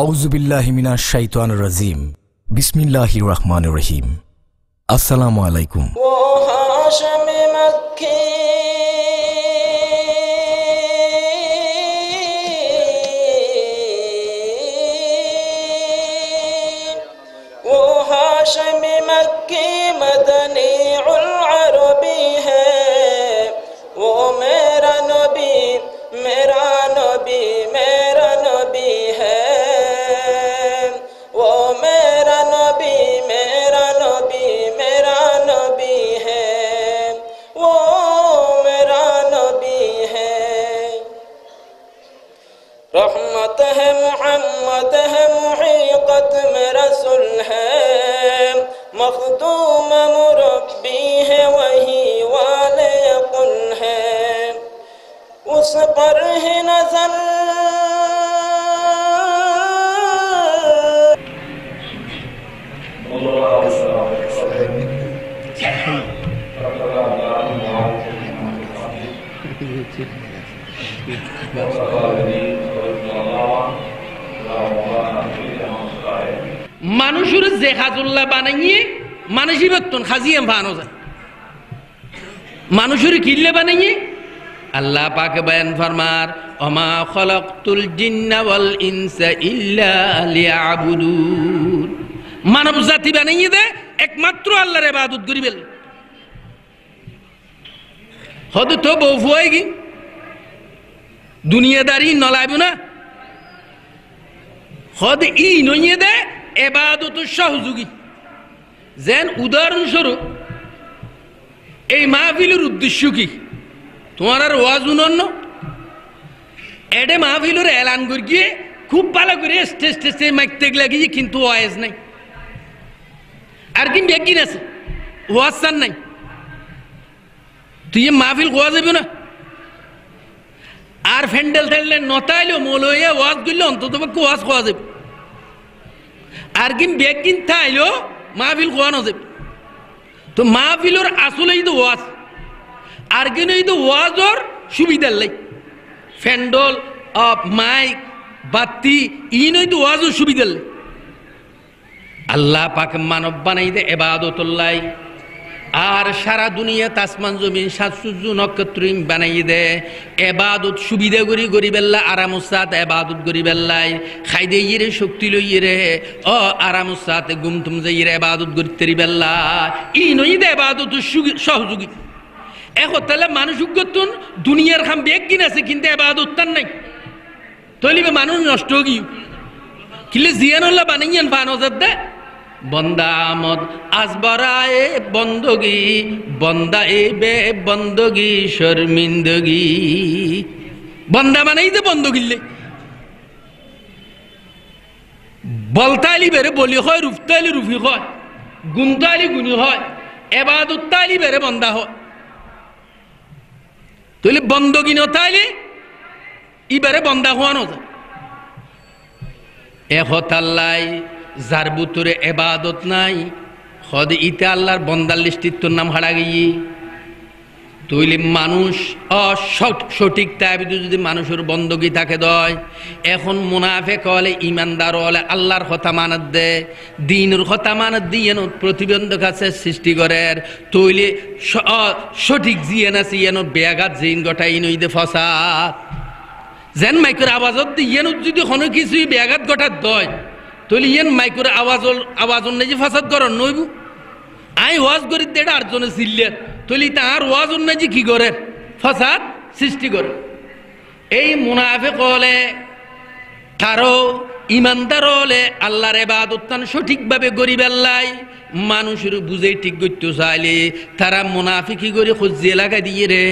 আউযু বিল্লাহি মিনাশ শাইতানির রাজিম বিসমিল্লাহির রহমানির রহিম আসসালামু আলাইকুম ও হাশমি মক্কি ও হাশমি মক্কি মদনী উল আরবী হ্যায় ও মেরা নবী মেরা নবী মেরা নবী হ্যায় رحمت ہے محمد ہے محقت میں رسول ہے مخدوم مربی ہے وہی والے قل ہے اس پر ہی نظر মানুষের যে খাজুল্লা বানাইয়ে মানুষই বর্তন খাজিয়ে বানো যায় মানুষের কিল্লে বানাইয়ে আল্লাহ পাক বয়ান ফরমার ওমা খলাকতুল জিন্না ওয়াল ইনসা ইল্লা লিয়াবুদুন মানব জাতি বানাইয়ে দে একমাত্র আল্লাহর ইবাদত করিবেন হদ তো বউফুয়ে গি দুনিয়াদারি নলাইব না হদ ই নইয়ে দে এবাদতের সহযোগী যেন উদাহরণস্বরূপ এই মাহফিলের উদ্দেশ্য কি তোমার আর ওয়াজ অনন্য এডে মাহফিলের এলান করে গিয়ে খুব ভালো করে স্টেজ স্টেজে মাইক টেক লাগিয়ে কিন্তু ওয়াজ নাই আর কিন্তু একদিন আছে ওয়াজ সান নাই তুই মাহফিল কোয়া যাবে না আর ফ্যান্ডেল থাকলে নতাইলেও মৌলয়ে ওয়াজ করলে অন্তত পক্ষে ওয়াজ কোয়া যাবে আর কিন্তু বেকিন থাইলো মাহফিল কোয়ানো যাবে তো মাহফিলের আসলেই তো ওয়াজ আর কিন্তু এই তো ওয়াজর সুবিধার লাই ফ্যান্ডল অফ মাইক বাতি ইনই তো ওয়াজর সুবিধার লাই আল্লাহ পাক মানব বানাই দে ইবাদতুল্লাহ আর সারা দুনিয়া তাসমান জমিন সাত সূর্য নক্ষত্র বানাই দে এবাদত সুবিধা করি গরিবেল্লা আরামসাত এবাদত গরিবেল্লাই খাই দে ইরে শক্তি লইয়ে রে অ আরামসাত গুম তুম যে ইরে এবাদত গরিতেরি বেল্লা ই নই দে এবাদত সহযোগী এখন তাহলে মানুষ উগতুন দুনিয়ার খাম বেগ কিন আছে কিন্তু এবাদত তার নাই তলিবে মানুষ নষ্ট গি কিলে জিয়ানুল্লাহ বানাইয়ান বানজাত দে বন্দা আমদ আসবরায়ে বন্দগি বন্দা এবে বন্দগি শর্মিন্দগি বন্দা মানেই তো বন্দগিল্লে বলতালি বেড়ে বলি হয় রুফতালি রুফি হয় গুনতালি গুনি হয় এবাদতালি বেড়ে বন্দা হয় তাহলে বন্দগি নতালি ইবারে বন্দা হওয়া নয় এহতাল্লাই যার বুতুরে এবাদত নাই খদ ইতে আল্লাহর বন্দার লিস্টিত্বর নাম হারা গিয়ে তৈলি মানুষ সঠিক তাই যদি মানুষের বন্দগি থাকে দয় এখন মুনাফেক হলে ইমানদার হলে আল্লাহর কথা মানত দে দিনের কথা মানত দিয়ে প্রতিবন্ধক আছে সৃষ্টি করে তৈলি সঠিক জিয়েন আছে ইয়েন ব্যাঘাত জিন গটা ইনই দে ফসাদ যেন মাইকের আওয়াজত দিয়ে যদি কোনো কিছুই ব্যাঘাত গটার দয় তৈলি ইয়েন মাইকুর আওয়াজ যে ফাসাদ করেন নইব আই ওয়াজ করি দেড় আর জনে সিল্লে তৈলি তাহার ওয়াজ অন্যায় যে কি করে ফাসাদ সৃষ্টি করে এই মুনাফিক হলে তারও ইমানদার হলে আল্লাহর ইবাদত সঠিকভাবে গরিব আল্লাহ মানুষের বুঝে ঠিক করতে চাইলে তারা মুনাফিকি করে খুঁজিয়ে লাগা দিয়ে রে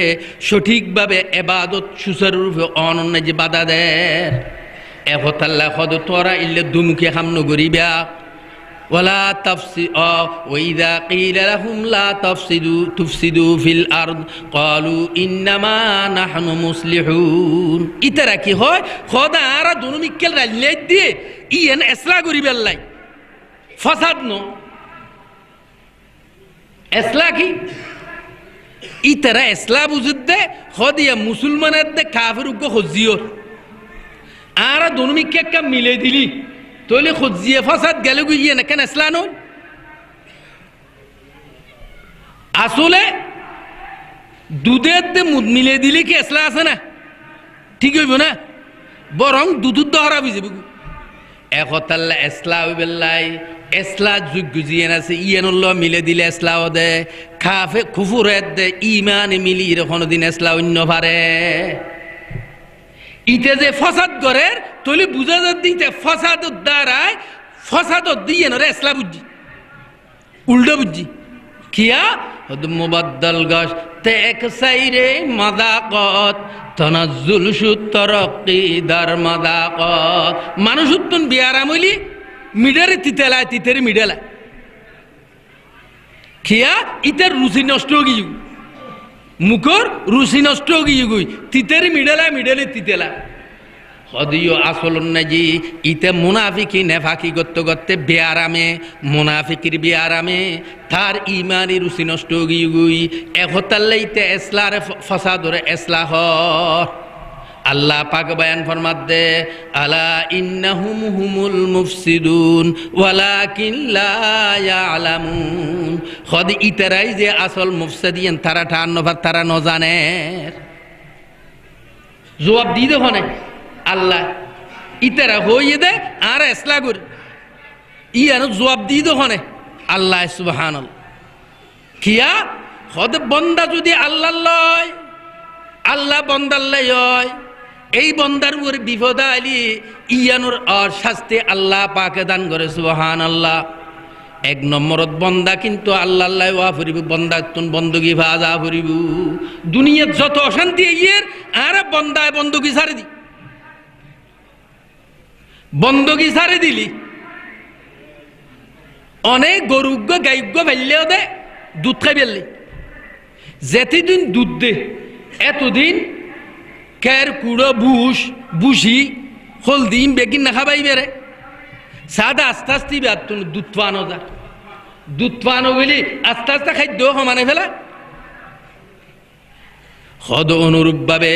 সঠিকভাবে ইবাদত সুচারুরূপে অনন্যায় যে বাধা দেয় এহতাল্লা খদ তোরা ইল্লে দুমুখে হামনো গরিবা ওলা তফসি অ ওইদা কিলা লাহুম লা তফসিদু তুফসিদু ফিল আরদ ক্বালু ইন্নামা নাহনু মুসলিহুন ইতারা কি হয় খদা আর দুনুমিক্কেল রাইলে দিয়ে ইয়েন ইসলাহ গরিবাল্লাই ফসাদ ন ইসলাহ কি ইতারা ইসলাহ বুঝুদ দে খদিয়া মুসলমানের দে কাফের উগ্র হজিয়র أرى دوني كم ميلادي تولي خد زيافات قالوا لي أنا كان أسلانون أصله دودات ميلادي لي كأسلا أصلا تيجي بنا برام دودت دهارا بيجي بقول أخوات الله أسلا بالله أسلا جزجزي أنا سيئن الله ميلادي لي أسلا وده كافة كفرات إيمان ميلي يرخون دين أسلا ونفاره إذا যে فساد করের তলে বুঝা যাচ্ছে ফসাদ দ্বারায় ফসাদ দিয়ে নরে ইসলাম বুঝি উল্টো বুঝি কিয়া হদ মুবাদদাল গশ তে এক সাইরে মাদাকত তানাজ্জুল সুতরাকি দার মাদাকত মানুষুতন বিয়ারাম হইলি মিডারে তিতালায় তিতারে মিডালা কিয়া ইতার রুচি নষ্ট হই গিয়ে মুকর রুসি নষ্ট হয়ে গই তিতের মিডেলা মিডেলে তিতেলা হদিও আসলন নাজি ইতে মুনাফিকি নেফাকি করতে করতে বেয়ারামে মুনাফিকির বেয়ারামে তার ইমানি রুসি নষ্ট হয়ে গই এখতাল্লে ইতে এসলার ফাসাদরে এসলাহ الله پاک بیان فرماتے الا انہم هم المفسدون ولكن لا يعلمون خود اترائی جے اصل مفسدین ترہ ٹھان نفر ترہ نوزانے جواب دیدے ہونے اللہ اترہ ہوئی دے آرہ اصلاح گر یہ جواب دیدے ہونے اللہ سبحان اللہ کیا خود بندہ جو دے اللہ اللہ اللہ بندہ اللہ یوئی এই বন্দার উপর বিপদ আইলি ইয়ানুর আর শাস্তি আল্লাহ পাকে দান করে সুবহানাল্লাহ এক নম্বরত বন্দা কিন্তু আল্লাহ আল্লাহ ওয়া ফরিব বন্দা তুন বন্দগি ভাজা ফরিব দুনিয়া যত অশান্তি এর আর বন্দায় বন্দগি ছাড়ে দি বন্দগি ছাড়ে দিলি অনেক গরুগ্য গায়গ্য ফেললেও দে দুধ খাই ফেললি যেতিদিন দুধ দে এতদিন কের কুড়ো বুশ বুশি হলদিম বেগিন না খাবাই বেরে সাদা আস্তে আস্তে বাতুন দুধপানো যা দুধপানো বলি আস্তে আস্তে খাদ্য সমানে ফেলা খদ অনুরূপভাবে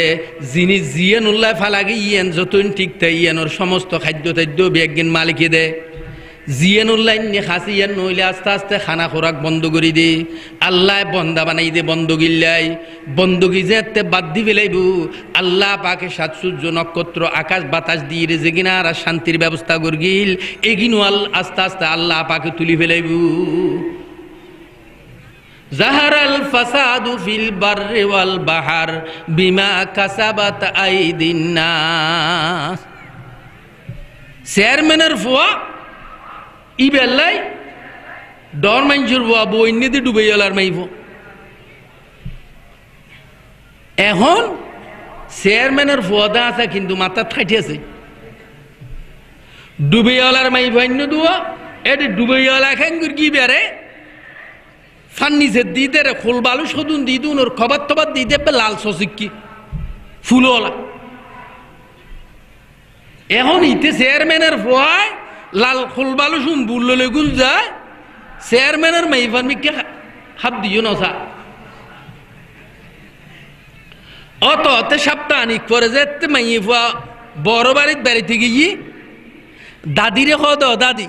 যিনি জিয়েন উল্লাহ ফালাগে ইয়েন যতন ঠিক তাই ইয়েনর সমস্ত খাদ্য তাদ্য বেগিন মালিকে দে জিয়েন উল্লাহ নে খাসি ইয়েন নইলে আস্তে আস্তে খানা খোরাক বন্ধ করে দে আল্লাহ বন্দা বানাই দে বন্দগিল্লাই বন্দগি যেতে বাদ দি ফেলাইব আল্লাহ পাকে সাত সূর্য নক্ষত্র আকাশ বাতাস দিয়ে রেজে গিনার আর শান্তির ব্যবস্থা করগিল এগিনু আস্তে আস্তে আল্লাহ পাকে তুলি ফেলাইব ظهر الفساد في البر والبحر بما كسبت أيدي الناس চেয়ারম্যান এর ফুয়া ইবেলাই ডর মাঞ্জুর ফুয়া বই নিতে ডুবে গেলার মাইব এখন চেয়ারম্যানের ফুয়াদা আছে কিন্তু মাথা খাইতেছে ডুবে গেলার মাইব অন্য দুয়া এটা ডুবে গেলা খেঙ্গুর কি বেড়ে ফান্নি যে দিতে রে খোল বালু সদুন দিদুন ওর খবর টবর দিতে লাল সচিকি ফুলওয়ালা এখন ইতে চেয়ারম্যানের ভয় লাল খোল বালু শুন বুললে গুল যায় চেয়ারম্যানের মেইফার মিকে হাত দিও নসা অত অতে সাপ্তাহিক পরে যেতে মেইফা বড় বাড়ির বাড়িতে গিয়ে দাদিরে হ দাদি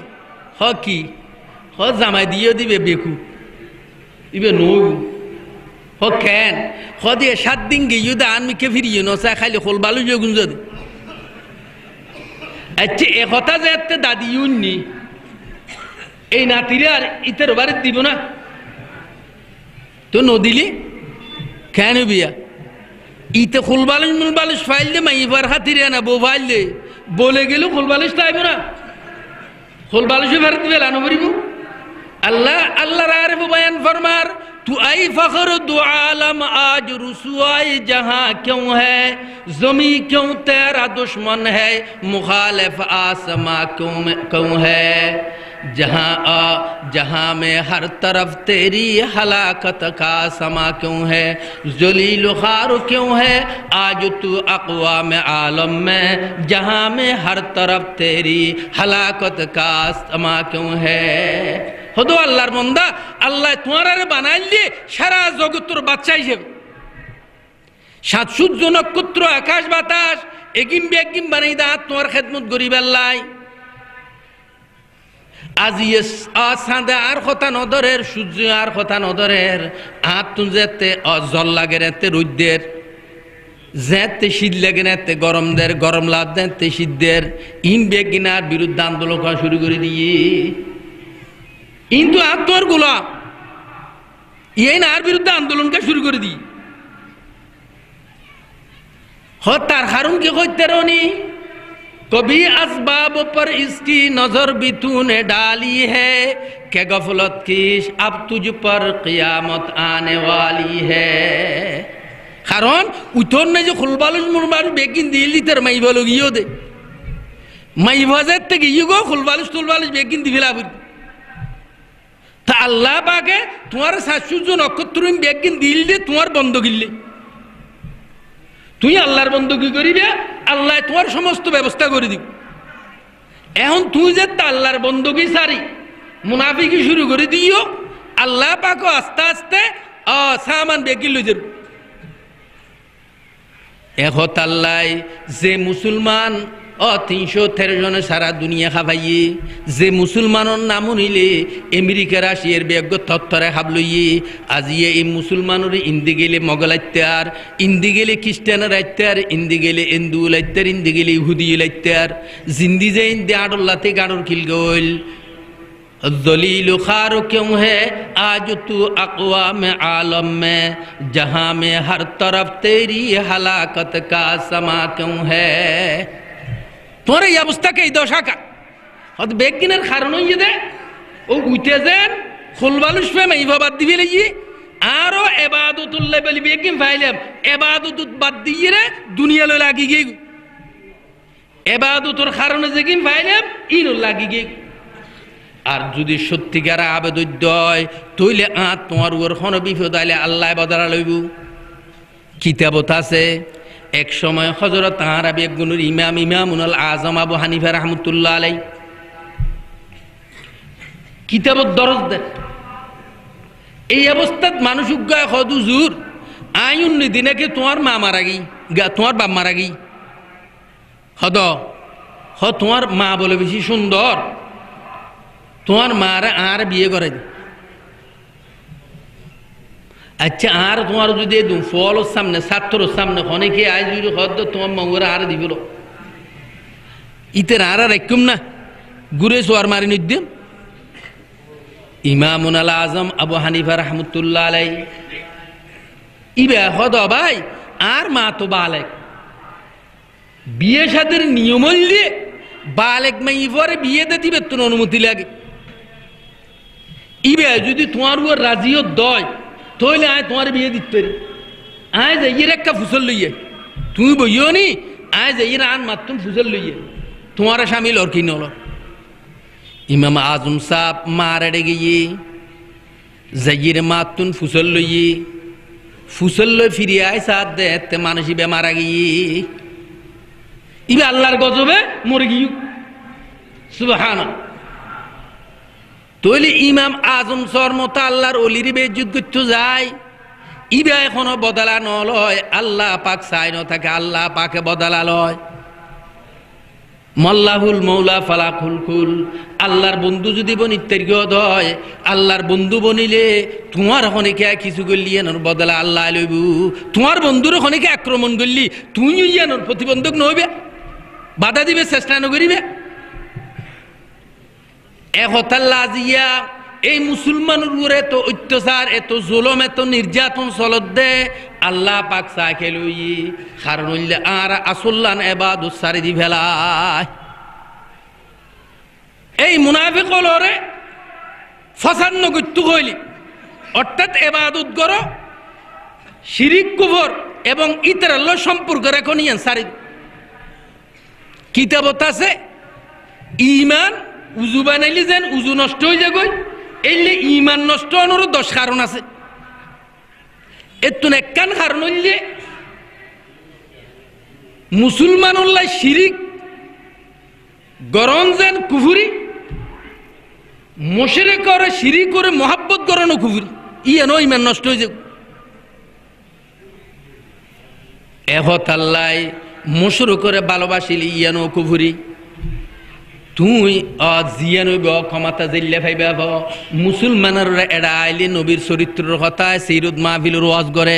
হ কি হ জামাই দিয়ে দিবে বেকু ইবে নউ ও কেন খদি সাত দিন গিয়ে দান মিকে ফিরিয়ে নসা খালি খোল বালু জগুন যদি আচ্ছা এ কথা যেতে দাদি ইউননি এই নাতিরে আর ইতের বাড়ি দিব না তো নদিলি কেন বিয়া ইতে খোল বালু মূল বালু ফাইল দে মাই এবার হাতিরে না বউ ফাইল দে বলে গেল খোল বালু চাইব না খোল বালু ফেরত দিবে লানো করিব আল্লাহ আল্লাহর আরিফ বয়ান ফরমার তু আই ফখর দু আলম আজ রুসুয়াই জাহা কিউ হ্যায় জমি কিউ তেরা দুশ্মন হ্যায় মুখালিফ আসমা কিউ হ্যায় جہاں آ جہاں میں ہر طرف تیری ہلاکت کا سما کیوں ہے ذلیل و خوار کیوں ہے آج تو اقوام عالم میں جہاں میں ہر طرف تیری ہلاکت کا سما کیوں ہے خدو اللہ مندہ اللہ تمہارا نے بنا لیے شرع زوگتر بادشاہ شد شد زنک کتر آکاش باتاش একিম বেকিম বানাই দা তোমার খেদমত করি বেলাই আজি আসাদে আর কথা নদরের সূর্য আর কথা নদরের আত তুজেতে জল লাগে রেতে রুদ্দের জেতে শীত লাগে রেতে গরমদের গরম লাভ দেতে শীতদের ইন বেগিনার বিরুদ্ধে আন্দোলন করা শুরু করে দিয়ে কিন্তু আত তোর গোলাপ এই নার বিরুদ্ধে আন্দোলন করা শুরু করে দিই خطر خارون کی خود ترونی کبھی اسباب پر اس کی نظر بھی تو نے ڈالی ہے کہ غفلت کیش اب تجھ پر قیامت آنے والی ہے خارون اتون میں جو خلبالوش مرمارو بیکن دیلی تر مئی بولو گیو دے مئی وزت تک یہ گو خلبالوش طلبالوش بیکن دیلا بود تا اللہ باگے تمہارا ساشو جو نکترین بیکن دیل دے تمہار بندو گلے তুই আল্লাহর বندگی করিবে আল্লাহ তোমার সমস্ত ব্যবস্থা করে দিব এখন তুই যে আল্লাহর বندگی সারি মুনাফিকি শুরু করে দিও আল্লাহ পাক আস্তে আস্তে সামান বেগি লই যাবে এখন আল্লাহ যে মুসলমান 313 জন সারা দুনিয়া খাবাইয়ে যে মুসলমানর নাম নিলে আমেরিকা রাশিয়ার বেগ তত্তরে হাবলইয়ে আজিয়ে এই মুসলমানরে ইন্দি গেলে মোগলাইত্যার ইন্দি গেলে খ্রিস্টানের আইত্যার ইন্দি গেলে হিন্দুল আইত্যার ইন্দি গেলে ইহুদি আইত্যার জিন্দি যে ইন্দি আডল্লাতে গাড়র কিল গইল ذلیل و خار کیوں ہے آج تو اقوام عالم میں جہاں میں ہر طرف تیری ہلاکت کا سما کیوں ہے তোমার এই অবস্থা কে দশাকা হত বেগিনের কারণ হইয়ে দে ও উইতে যেন খলবালুস ফে মাইবাদ দিবি লাগি আর ও ইবাদতুল্লাহ বলি বেগিন ফাইলাম ইবাদতুত বাদ দিয়ে রে দুনিয়া লই লাগি গে ইবাদতুর কারণ যেগিন ফাইলাম ইন লাগি গে আর যদি সত্যিকার আবেদদ্য হয় তইলে আ তোমার ওর কোন বিপদ আইলে আল্লাহ বদলা লইব কিতাবত আছে ایک شمع حضرت عربی گنر امام امامن العظم ابو حنیفہ رحمت اللہ علیہ کتاب درد دے ای ابستت مانوشک گا خود حضور آئیون ندینے کہ توار ماں مارا گی توار باب مارا گی خدا خود توار ماں بولو بیشی شندار توار مارا عربی گرد اچھا آر تمہارا جو دے دوں فولو سامنے ساتھرو سامنے خونے کے آج جو خود دو تمہارا مہورا آر دیو لو اتر آرہ رکھم نا گرے سوار ماری ندیم امامنا العظم ابو حنیفہ رحمت اللہ علیہ ایبا خدا بھائی آر ماتو بالک بیے شادر نیومن لے بالک میں ایفور بیے دیتی بیتنوں نمتی لگے ایبا جو دی تمہارا راضی دوئی تولی آئے تمہارے بھی یہ دیت پری آئے زیر اکا فسل لئیے تمہیں بھئیو نہیں آئے زیر آن ماتم فسل لئیے تمہارا شامل اور کینو لو امام آزم صاحب مارڑے گئیے زیر ماتم فسل لئیے فسل لئے فری آئے ساتھ دے تمانشی بے مارا گئیے ایبے اللہ رکھو بے مرگیو سبحانہ تولی امام আজম সর মত আল্লাহর ওলির বেজুত করতে যায় ইবা এখনো বদলা ন লয় আল্লাহ পাক চাই ন থাকে আল্লাহ পাকে বদলা লয় মল্লাহুল মৌলা ফালাকুল কুল আল্লাহর বন্ধু যদি বনিত্বের গদ হয় আল্লাহর বন্ধু বনিলে তোমার হনিকে কিছু করলি এনর বদলা আল্লাহ লইব তোমার বন্ধুর হনিকে আক্রমণ করলি তুইও এনর প্রতিবন্ধক নইবে বাধা দিবে চেষ্টা নগরিবে اے ہوتا لازیہ اے مسلمان روڑے تو اتسار اے تو ظلم اے تو نرجاتن صلت دے اللہ پاک ساکے لوئی خارن اللہ آرہ اصولان عباد الساری دی بھلائی اے منافق لورے فسن نگتو گولی اٹھت عبادت گرو شرک کفر ایبان اتر اللہ شمپر گرے کنی انساری کتابتا سے ایمان اوزو بنایلی زن اوزو نشتوی جگوی ایلی ایمان نشتوانو رو دش خارون هسته اتونه کن خارونو لیه مسلمان اللہ شریک گران زن کفری مشرک اور شریک اور محبت گرانو کفری اینو ایمان نشتوی جگو اے خود اللہ মুশরিক করে ভালোবাসিলি ইয়ানো কুফরি তুই আজিয়ানো ব ক্ষমতা জিল্লা ফাইবা ব মুসলমানরা এড়া আইলি নবীর চরিত্রের কথা সিরুদ মাহফিলের ওয়াজ করে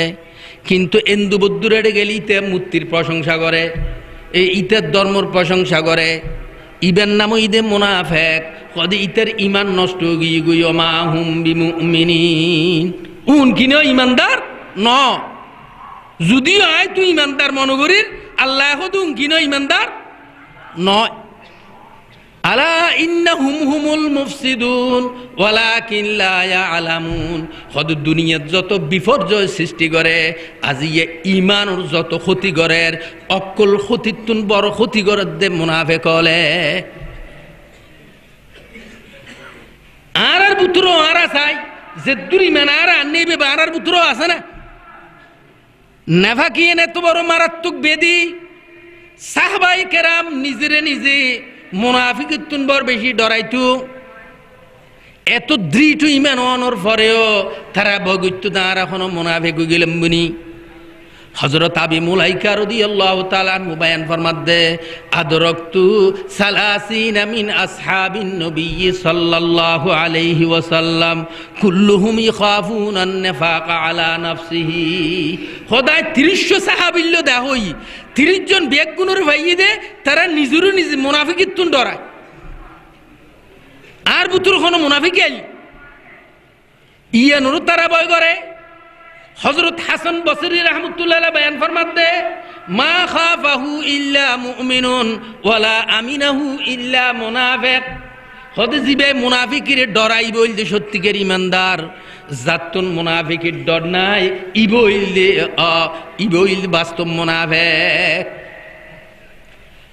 কিন্তু হিন্দু বৌদ্ধরা এড়ে গেলিতে মূর্তির প্রশংসা করে এই ইতার ধর্মর প্রশংসা করে ইবেন নামও ইদে মুনাফিক কদে ইতার ঈমান নষ্ট হই গই মা হুম বিমুমিনিন উন কিনো ঈমানদার ন যদি হয় তুই ঈমানদার মনগরির আল্লাহ দুন কিনো ঈমানদার নয় ألا إنهم هم المفسدون ولكن لا يعلمون خد الدنيا جتو بفرجو سيستي غره أزي إيمان جتو خطي غره أكل خطي تنبر خطي غره ده منافق له آرار بطرو آرا ساي زدوري من آرا أني بي بآرار بطرو آسنا نفاقين تبارو مرتق بيدي صحبائي کرام نزر نزي মুনাফিকত্বন বড় বেশি ডরাইতো এত দৃঢ় ঈমান অনর পরেও তারা বগিত্ব দ্বারা কোন মুনাফিক গিলাম বনি হযরত আবি মুলাইকা রাদিয়াল্লাহু তাআলা আনহু বয়ান ফরমাদে আদরাকতু সালাসিনা মিন আসহাবিন নবী সাল্লাল্লাহু আলাইহি ওয়াসাল্লাম কুল্লুহুম ইখাফুনা আন-নিফাকা আলা নাফসিহি খোদায় 30 সাহাবীল্য দা হই 30 জন বেগুনুর ভাইয়ে দে তারা নিজুরু নিজ মুনাফিকিতুন ডরায় আর বুতুর কোন মুনাফিক আই ইয়া নুর তারা ভয় করে حضرت حسن بصري رحمة الله عليه بيان فرماتے ما خافه إلا مؤمن ولا أمنه إلا منافق خود زبه منافقير دورائی بول دي شتگر ایماندار ذاتون منافقير دورنائی ایبویل باستو منافق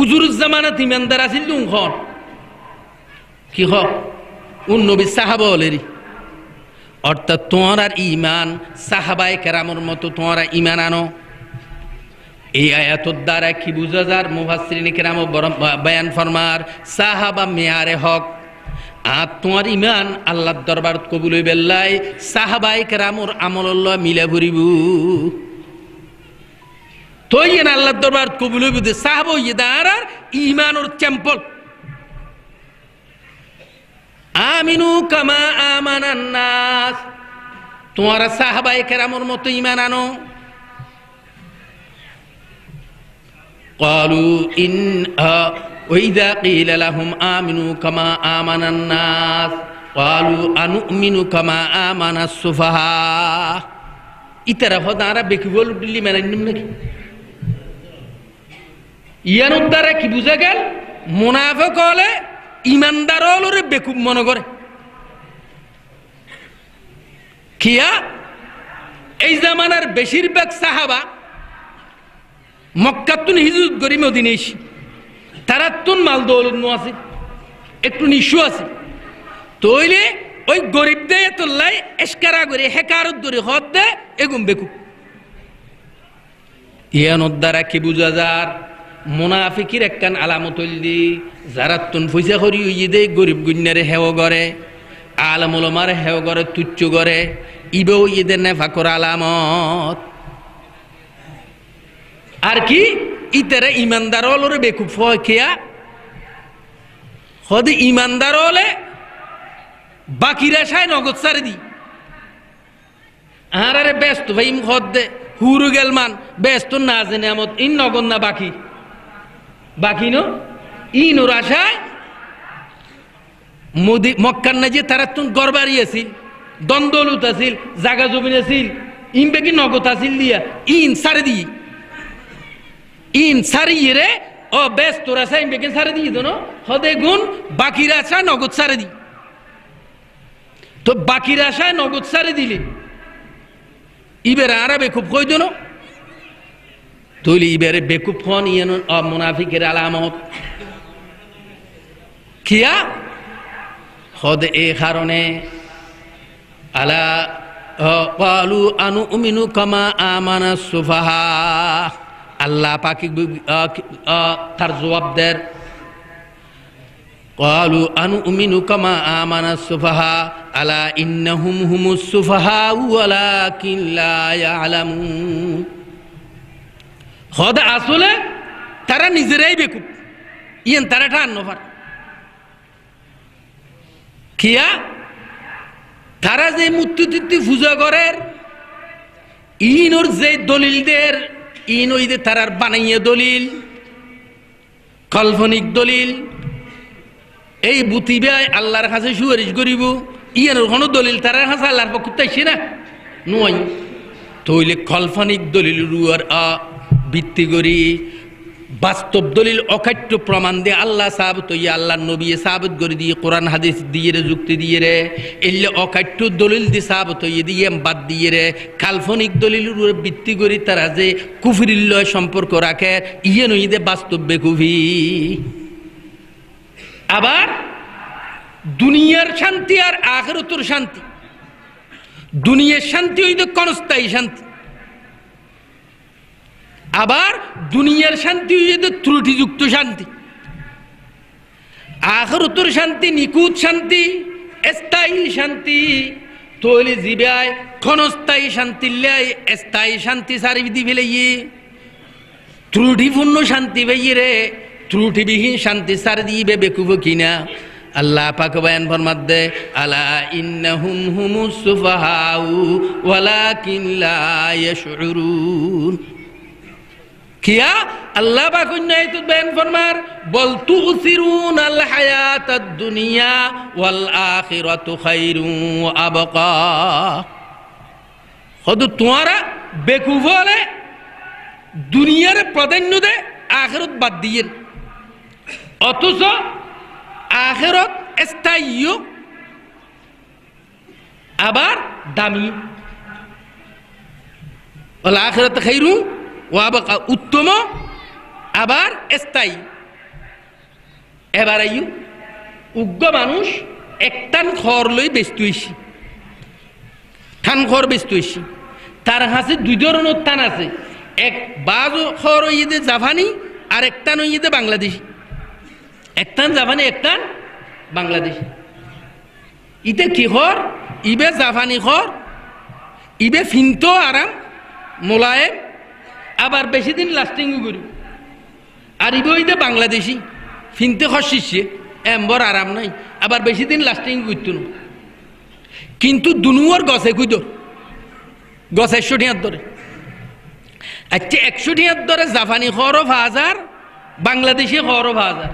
উজুর জামানত ইমানদার আছিল দুখন কি হ উন নবী সাহাবা ওলেরি অর্থাৎ তোমার ঈমান সাহাবায়ে কেরামর মত তোমার ঈমান আনো এই আয়াতের দ্বারা কি বুঝা যায় মুফাসসিরিন কেরাম বয়ান ফরমার সাহাবা মিয়ারে হক আর তোমার ঈমান আল্লাহর দরবারত কবুল হইবে লাই সাহাবায়ে কেরামর আমল আল্লাহ মিলা ভরিবু توين الله دربار قبول بيد صاحبو يدارا إيمان ورتمبل آمنوا كما آمن الناس توارا صاحبا كرام ورمتو إيمانانو قالوا إن وإذا قيل لهم آمنوا كما آمن الناس قالوا أنؤمن كما آمن السفهاء إترفو دارا بكبول بلي من النمك ইয়ানোর দ্বারা কি বুঝা গেল মুনাফিক হলে ঈমানদার হলে বেকুব মনে করে কিয়া এই জামানার বেশিরভাগ সাহাবা মক্কাতুন হিজরত করে মদিনায় এসে তারা তুন মাল দৌলত ন আছে একটু নিশু আছে তোইলে ওই গরীবদের তো লাই ইশকারা করে হেকারত করে হদ দে এগুম বেকুব ইয়ানোর দ্বারা কি বুঝা যায় মুনাফিকের একখান আলামত হইলি যারা তুন পয়সা করি হইয়ে দেয় গরিব গুণারে হেও করে আলেম ওলামারে হেও করে তুচ্ছ করে ইবে হইয়ে দেয় নেফাকর আলামত আর কি ইতারে ইমানদার হলরে বেকুব হয় কিয়া হদে ইমানদার হলে বাকিরা সাই নগদ ছাড়ে দি আর আরে ব্যস্ত ভাই হদ দে হুরু গেলমান ব্যস্ত না জেনে আমত ইন নগদ না বাকি باقی نو این راشای مکن نجی ترتون گرباری اسیل دندولوت اسیل زاگا زوبین اسیل این بگی نگوت اسیل دیا این سردی این سریه ره او بیست راشای این بگی سردی دنو خدا گون باقی راشای نگوت سردی تو باقی راشای نگوت سردی لی ای بر آرا به خوب کوی دنو تولي بير بكوب خان ينون أو منافق العلامات كيا خود إيه خارونه على قالوا أنو أمينو كما آمن السفهاء الله باكي ترزواب در قالوا أنو أمينو كما آمن السفهاء ألا إنهم هم السفهاء ولكن لا يعلمون خود أصله ترى نزرعي بكم ين ترى تان نفر كيا ترى زي متتتي فوزا غرير إينور زي دليل دير إينو إذا ترى بناية دليل كالفونيك دليل أي بطيبة الله رخصة شو رج غريبو إينور خانو دليل ترى رخصة الله بكتة شينا نوعي تويلي كالفونيك دليل روار بيتي غري বাস্তব দলিল অকাট্য প্রমাণ দিয়ে আল্লাহ সাহাবত ইয়া আল্লাহর নবী সাহাবত গরি দিয়ে কোরআন হাদিস দিয়ে রে যুক্তি দিয়ে রে এলে অকাট্য দলিল দিয়ে সাহাবত ইয়া দিয়ে বাদ দিয়ে রে কাল্পনিক দলিলের উপর ভিত্তি করে তারা যে কুফরির লয় সম্পর্ক রাখে ইয়ে নইদে বাস্তব বেকুফি আবার দুনিয়ার শান্তি আর আখিরাতের শান্তি দুনিয়ার শান্তি হইতো ক্ষণস্থায়ী শান্তি আবার দুনিয়ার শান্তি হইতো ত্রুটিযুক্ত শান্তি আখিরাতের শান্তি নিকুত শান্তি স্থায়ী শান্তি তোলে জিবায় ক্ষণস্থায়ী শান্তি লাই স্থায়ী শান্তি সারি দিবে লইয়ে ত্রুটিপূর্ণ শান্তি বাইরে ত্রুটিবিহীন শান্তি সারি দিবে বেকুব কিনা আল্লাহ পাক বয়ান ফরমাতে আলা ইন্নাহুম হুমুস সুফাহাউ ওয়ালাকিন লা ইয়াশউরুন كيا الله باكون نايتود بين فرمار بل تؤثرون الحياة الدنيا والآخرة خير وأبقى خدو توارا بكوفالة دنيا ر پردنو ده آخرت بدير اتوسا آخرت استايو ابار دامي والآخرة خير وابقى উত্তমা আবার স্থায়ী এবারেও উগ্র মানুষ একটান খর লই ব্যস্ত হইছি টান খর ব্যস্ত হইছি তার কাছে দুই ধরনের টান আছে এক বাজ খর হইদে জাপানি আর একটান হইদে বাংলাদেশী একটান জাপানি একটান বাংলাদেশী ইতে কি খর ইবে জাপানি খর ইবে ফিনতো আরাম মোলায়েম আবার বেশি দিন লাস্টিং করি আর ইবইতে বাংলাদেশী ফিনতে খসিছে এমবর আরাম নাই আবার বেশি দিন লাস্টিং করতেন কিন্তু দুনুয়ার গছে কইতো গছে ১০০ ধরে আচ্ছা ১০০ ধরে জাপানি খরো ৫০০০ বাংলাদেশী খরো ৫০০০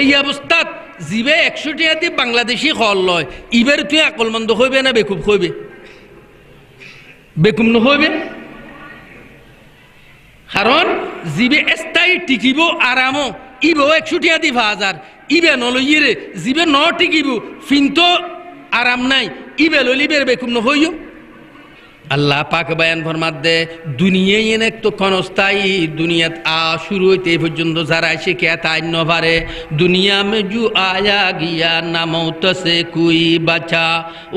এই অবস্থাত জিবে ১০০ দিয়ে বাংলাদেশী খর লয় ইবের তুই আকলমন্দ হইবে না বেকুব হইবে বেকুম না হইবে কারণ জিবে স্থায়ী টিকিব আরামও ইবো ১০০ দি ৫০০০ ইবে নলইরে জিবে ন টিকিব ফিনতো আরাম নাই ইবে ললিবের বেকুম ন হইও আল্লাহ পাক বয়ান ফরমাতে দুনিয়া ইন এক তো ক্ষণস্থায়ী দুনিয়াত আ শুরু হইতে পর্যন্ত যারা এসে কে তাই ন পারে দুনিয়া মে জু আয়া গিয়া না মউত সে কুই বাঁচা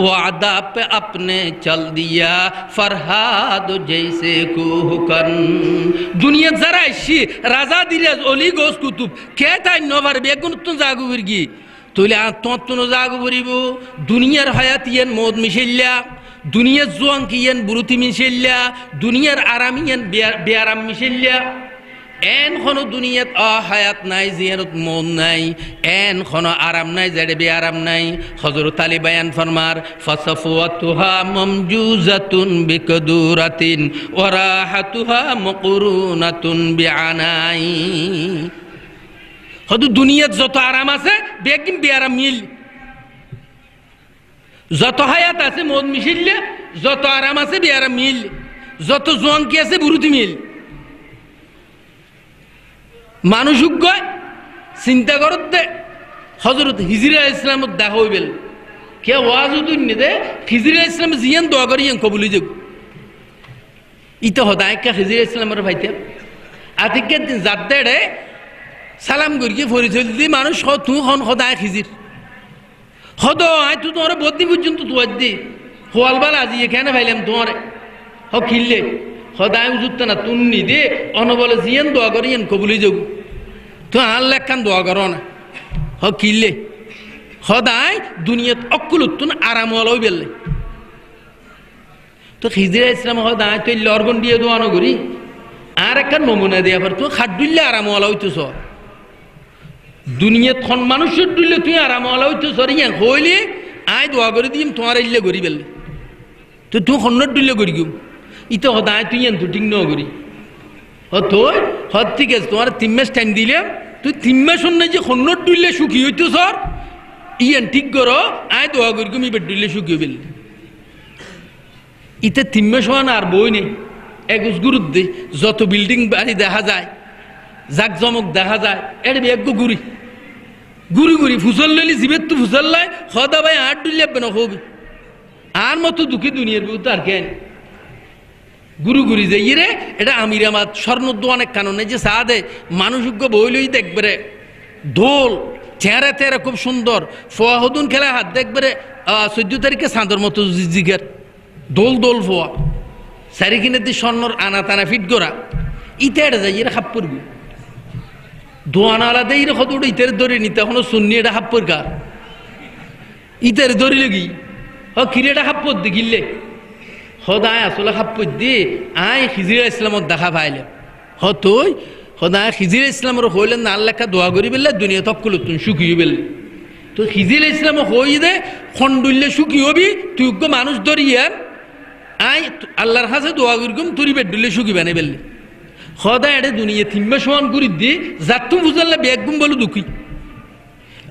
ওয়াদা পে আপনে চল দিয়া ফরহাদ জৈসে কুহকন দুনিয়া যারা এসে রাজা দিরাজ ওলি গোস কুতুব কে তাই ন পারে বেগুন তো জাগুবির গি তোলে আ ততনো জাগুবিরিব দুনিয়ার হায়াত ইন মউত মিশিল্লা দুনিয়া জোয়ান কিয়ান বুরুতি মিশিল্লা দুনিয়ার আরামিয়ান বেয়ারাম মিশিল্লা এন কোন দুনিয়াত হায়াত নাই জিয়ানত মন নাই এন কোন আরাম নাই জেড়ে বেয়ারাম নাই হযরত আলী বয়ান ফরমার ফাসফওয়াতুহা মামজুজাতুন বিকদুরাতিন ওয়া রাহাতুহা মুকরুনাতুন বিআনাই হদ দুনিয়াত যত আরাম আছে বেকিন বেয়ারাম মিল যত হায়াত আছে মন মিশিলে যত আরাম আছে বেয়ারাম মিল যত জোয়ান কি আছে বুরুতি মিল মানুষজ্ঞ চিন্তা করতে হযরত হিজরি ইসলামত দেখা হইবেল কে ওয়াজুদুন নিদে হিজরি ইসলাম জিয়ান দোয়া করিয়েন কবুল হই যাব ইতো হদায়কা হিজরি ইসলামের ভাইতে আতিকের দিন জাতদেড়ে সালাম করিয়ে পরিচয় দিলি মানুষ তু হন খদায় খিজির হদ আই তু তোর বদ্দি পর্যন্ত তু দি হোয়ালবাল আজি এখানে ভাইলাম তোর হ খিললে খদায় উজুত না তুন্নি দে অনবলে জিয়েন দোয়া করিয়েন কবুলি যোগ তো আর লেখান দোয়া করো না হ খিললে খদায় দুনিয়াত অকুলুতুন আরাম ওয়ালই বেললে তো খিজিরা ইসলাম খদায় তুই লরগন দিয়ে দোয়া ন করি আর একটা নমুনা দেয়া পর তুই খাদ্দুল্লা আরামওয়ালা হইতেছ দুনিয়া থন মানুষের দুলে তুই আরামওয়ালা হইতেছ রিয়া হইলে আই দোয়া করে দিম তোমার ইল্লা গরি বেললে তো তুই খন্নর দুলে গরি গম ইতো হদায় তুই এন দুটিং ন গরি হ তোর হদ ঠিক আছে তোমার 3 মাস টাইম দিলাম তুই 3 মাস অন্য যে খন্নর দুলে সুখী হইতেছ ইয়েন ঠিক করো আই দোয়া গরি গম ইবে দুলে সুখী বেললে ইতে 3 মাস হন আর বই নেই এগুস গুরুত দে যত বিল্ডিং বাড়ি দেখা যায় জাকজমক দেখা যায় এর এক গুরি গুরি গুরি ফুসল লইলি জীবের তো ফুসল লাই খদা ভাই আর ডুল লাগবে না হবে আর মতো দুঃখী দুনিয়ার বিরুদ্ধ আর কেন গুরু গুরি যে ইয়ে এটা আমির আমার স্বর্ণদ্য অনেক কারণে যে সাদে মানুষজ্ঞ বইলই দেখবে রে দোল চেহারা তেরা খুব সুন্দর ফোয়াহদুন খেলা হাত দেখবে রে 14 তারিখে সাঁদর মতো জিগার দোল দোল ফোয়া সারিকিনে দি স্বর্ণর আনা তানা ফিট গোরা ইতে এটা যাই এরা হাপ পড়বি দোয়ানা আলাদা এরা কত ওটা ইতের দরে নি তখন শূন্য এটা হাপ পরকার ইতের দরি লেগি হ খিরেটা হাপ পর দি গিললে হদায় আসলে হাপ পর দি আয় খিজিরা ইসলামত দেখা পাইলে হ তুই হদায় খিজিরা ইসলামর হইলেন না আল্লাহকে দোয়া করি বেললে দুনিয়া তক্কল তুই সুখী বেল তুই খিজিরা ইসলাম হই দে খন্ডুল্লে সুখী হবি তুই মানুষ দরিয়া আই আল্লাহর কাছে দোয়া করগুম তুরি বেডুলে সুখী বানে বেললে খদা এটা দুনিয়া 3 মাস সমান করি দি যার তুমি বুঝাল্লা বেগুম বলো দুঃখী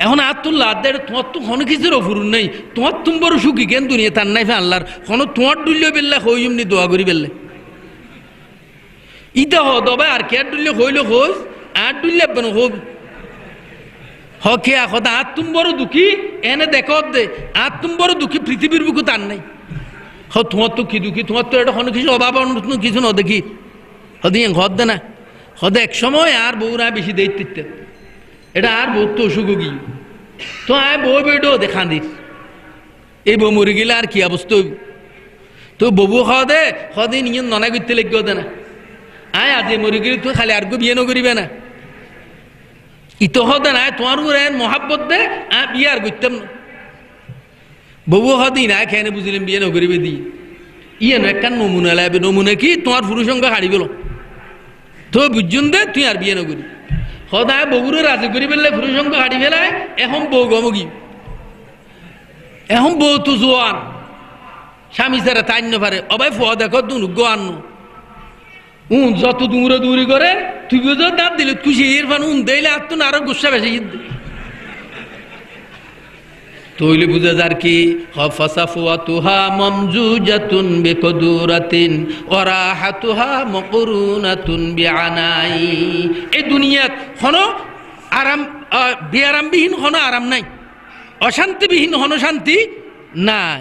এখন আর তোর লাদ এটা তোমার তো কোনো কিছুর অফুরুন নাই তোমার তুমি বড় সুখী কেন দুনিয়া তার নাই আল্লাহর কোনো তোমার ডুলিও বেললে হই এমনি দোয়া করি বেললে ইটা হ দবে আর কে ডুললে হইলে হোস আর ডুললে বেন হোক হ কে খদা আর তুমি বড় দুঃখী এনে দেখো দে আর তুমি বড় দুঃখী পৃথিবীর বুকু তার নাই হ তোমার তো কি দুঃখী তোমার তো এটা কোনো কিছু অভাব অন্য কিছু না দেখি হদি ঘর দে না হদে এক সময় আর বউরা বেশি দেখতে এটা আর বউ তো অসুখ গি তো আয় বউ বেডো দেখান দিস এই বউ মরে গেলে আর কি অবস্থা তো ববু হদে হদে নিয়ে ননা করতে লেগে দে না আয় আজ মরে গেলে তুই খালি আর গো বিয়ে নকরিবে না ইতো হদে না তোমার উপরে মহাব্বত দে আর বিয়ে আর করতাম না ববু হদি না খেয়ে বুঝলাম বিয়ে নগরিবে দি ইয়ে একটা নমুনা লাগবে নমুনা কি তোমার পুরুষঙ্গ হারিয়ে গেল তো বুঝুন দে তুই আর বিয়ে নগরি সদায় বগুরে রাজি করি পেলে পুরুষঙ্গ হারিয়ে ফেলায় এখন বউ গমগি এখন বউ তো জোয়ান স্বামী ছাড়া তাই না পারে অবাই ফোয়া দেখো দুনুগ্য আন্ন উন যত দূরে দূরে করে তুই বুঝো দাঁত দিলে খুশি এর ফান উন দিলে আর তো না আরো গুসা বেশি তৈলে বুঝা যার কি হফাসাফওয়াতুহা মামজুজাতুন বিকদুরাতিন ওয়া রাহাতুহা মাকরুনাতুন বিআনাই এই দুনিয়াত কোনো আরাম বিআরামবিহীন কোনো আরাম নাই অশান্তিবিহীন কোনো শান্তি নাই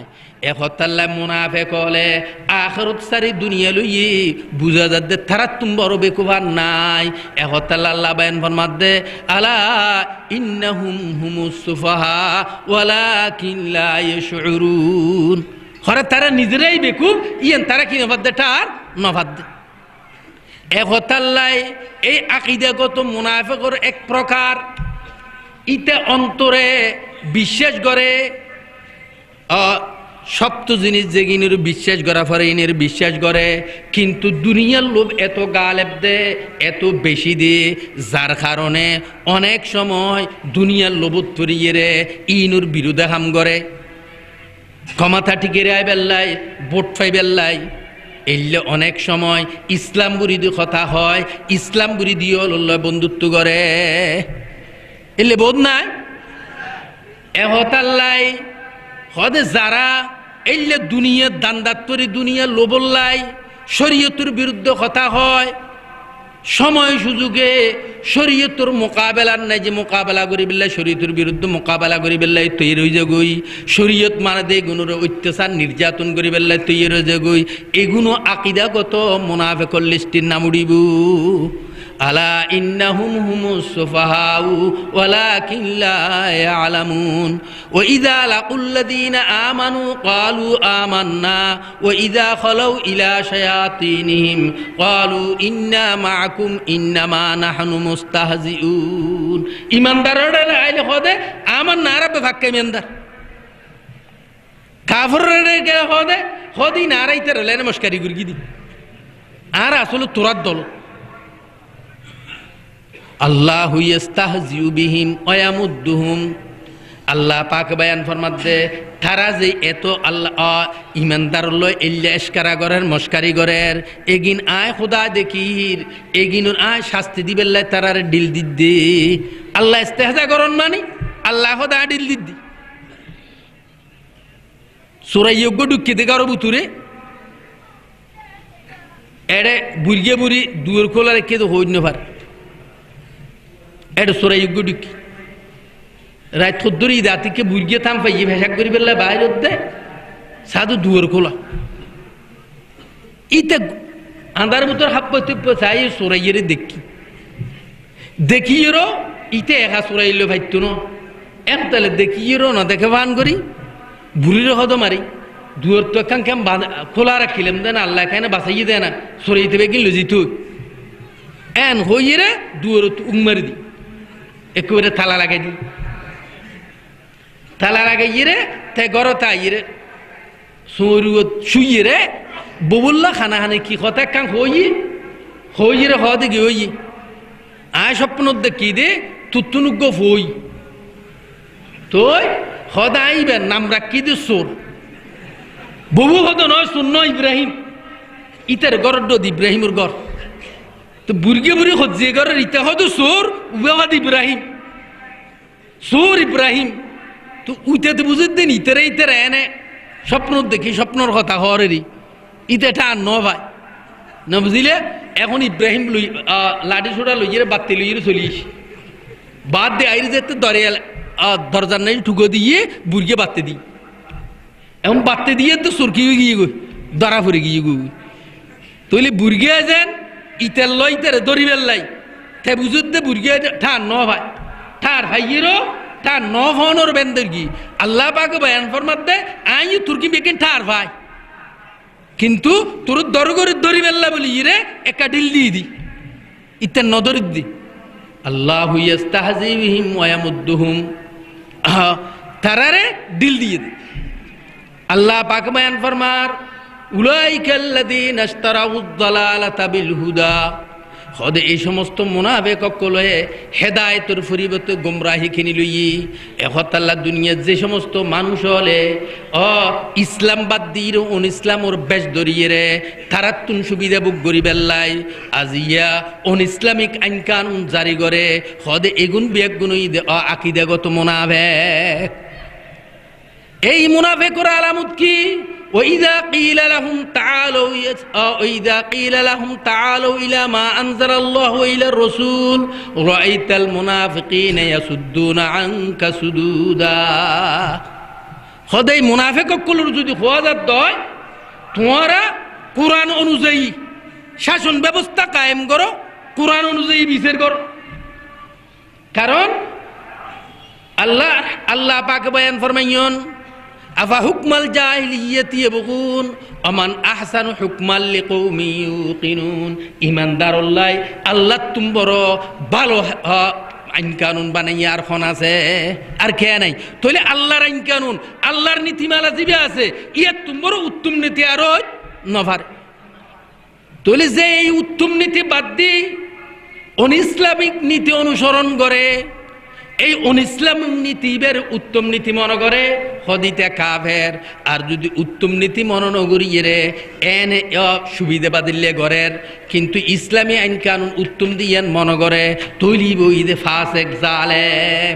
একতাল্লা মুনাফিক হলে আখিরাত সারি দুনিয়া লইয়ে বুঝা যাতে তারা তুমি বড় বেকুবার নাই একতাল্লা আল্লাহ বায়ান ফরমাত দে আলা ইন্নাহুম হুমুস সুফাহা ওয়ালাকিন লা ইয়াশউরুন হরে তারা নিজেরাই বেকুব ইয়ান তারা কি নফাদ দে তার নফাদ দে একতাল্লাই এই আকীদাগত মুনাফিকর এক প্রকার ইতে অন্তরে বিশ্বাস করে সপ্ত জিনিস যে ইনের বিশ্বাস করা পরে ইনের বিশ্বাস করে কিন্তু দুনিয়ার লোভ এত গালেব দে এত বেশি দে যার কারণে অনেক সময় দুনিয়ার লোভত তরিয়ে রে ইনুর বিরুদ্ধে হাম করে ক্ষমতা টিকে রায় বেল্লাই ভোট ফাই বেল্লাই এলে অনেক সময় ইসলাম বিরোধী কথা হয় ইসলাম বিরোধী বন্ধুত্ব করে এলে বোধ নাই এহতাল্লাই হদে যারা এলে দুনিয়ার দান্দাত্তরি দুনিয়ার লোবল্লাই শরীয়তের বিরুদ্ধে কথা হয় সময় সুযোগে শরীয়তের মোকাবেলার নাই যে মোকাবেলা করি বেল্লাই শরীয়তের বিরুদ্ধে মোকাবেলা করি বেল্লাই তৈরি হয়ে যাগই শরীয়ত মানে দে এগুনোর অত্যাচার নির্যাতন করি বেল্লাই তৈরি হয়ে যাগই এগুনো আকিদাগত মুনাফিকর লিস্টির নাম উড়িব ألا إنهم هم السفهاء ولكن لا يعلمون وإذا لقوا الذين آمنوا قالوا آمنا وإذا خلوا إلى شياطينهم قالوا إنا معكم إنما نحن مستهزئون إيمان دارنا لا إله خود آمنا رب فكّم يندر كافر رجع خود خودي نارا يتر لين مشكري غرقي دي أنا أصله تراد دلو আল্লাহ ইস্তাহজিউ বিহিম ওয়ামুদ্দুহুম আল্লাহ পাক বয়ান ফরমাতে তারা যে এত আল্লাহ ইমানদার লয় ইল্লাশকারা গরের মশকারি গরের এগিন আয় খোদা দেখির এগিনুর আয় শাস্তি দিবেল্লাই তারার ডিল দিদি আল্লাহ ইস্তেহজা গরন মানে আল্লাহ খোদা ডিল দিদি সূরা ইয়োগ্য ডুকি দেগার বুতুরে এড়ে বুরগে বুরি দুর কোলারে কে তো হইন পার أدو سورة يقولك رأيت خدري داتي كبرجة تام في يبهشك غريب الله بايع جدا سادو دوار كلا إيتك أندار بطور حبتي بساير سورة يري دكي دكي يرو إيتة إخا سورة يلو بيتونو أختل دكي يرو ندكوان غري بوري رهادو ماري دوار توكان كم بعد كلا ركيلم ده الله كأنه بساير ده أنا سورة يتبقي لزيتو أن هو يره دوار تومر دي একুরে থালা লাগাই দি থালা লাগাই ইরে তে গরতা ইরে সুরুত সুইরে বুবুল্লা খানা খানে কি কথা কাং হই হইরে হদি গই আয় স্বপ্ন দেখি দে তুতুনুগ হই তোই খদাইবে নাম রাখি দে সুর বুবু হদ নয় শূন্য ইব্রাহিম ইতার গরদ দি ইব্রাহিমর গর তো বুরগে বুরি খজ্জে গরে রিতা হদ সুর ওয়াদ ইব্রাহিম সুর ইব্রাহিম তো উইতাতে বুঝতে নিতেরে ইতেরে এনে স্বপ্ন দেখি স্বপ্নর কথা হরেরি ইতেটা আর ন ভাই না বুঝিলে এখন ইব্রাহিম লাডি ছোড়া লইয়ে বাতি লইয়ে চলিস বাদ দে আইরে যেতে দরিয়া দরজার নাই ঠুকো দিয়ে বুরগে বাতি দি এখন বাতি দিয়ে তো সুরকি গিয়ে গই দরা ফুরে গিয়ে গই তইলে বুরগে যান ইতার লই তারে দরিবেল লাই তে বুজুদ্দে বুরগে ঠা ন ভাই ঠার ভাইয়েরও ঠা ন হনর বেন্দরগি আল্লাহ পাক বয়ান ফরমাতে আই তুর্কি বেকিন ঠার ভাই কিন্তু তোর দরগরি দরিবেল্লা বলি ইরে একা ডিল দি দি ইতে নদর দি আল্লাহু ইস্তাহজি বিহিম ওয়া ইয়ামুদ্দুহুম তারারে ডিল দি দি আল্লাহ পাক বয়ান ফরমার أولئك الذين اشتروا الضلالة بالهدى خود এই সমস্ত মুনাফিক কলয়ে হেদায়েতের পরিবর্তে গোমরাহি কিনি লই এখন আল্লাহ দুনিয়ার যে সমস্ত মানুষ হলে অ ইসলাম বাদ দির উন ইসলামর বেশ ধরিয়ে রে তারাতুন সুবিধা বুক গরিবেল্লাই আজিয়া উন ইসলামিক আইন কানুন জারি করে খোদ এগুন বিয়াগুনই আকীদাগত মুনাফিক এই মুনাফিকর আলামত কি وإذا قيل لهم تعالوا إلى ما أنزل الله وإلى الرسول رأيت المنافقين يصدون عنك صدودا خدي منافق كل رجل خواذ الدعاء تمارا قرآن أنوزي شاشن ببستا قائم کرو قرآن أنوزي بيسر کرو كارون الله پاک بيان فرمائيون أفحكم الجاهلية يبغون ومن أحسن حكما لقوم يوقنون إيمان دار الله الله تنبرو بالو عين كانون بني أرخونا أركاني تولي الله عين كانون الله نتي مالا زباسي إيه تنبرو اتم نتي أروج نفر تولي زي اتم نتي بدي ان إسلامي نتي انشورن غري এই অনিসলাম নীতি বের উত্তম নীতি মনে করে হদিতে কাফের আর যদি উত্তম নীতি মনে না করিয়ে রে এনে সুবিধা বাদিলে গরের কিন্তু ইসলামী আইন কানুন উত্তম দিয়ান মনে করে তৈলি বইদে ফাসেক জালেম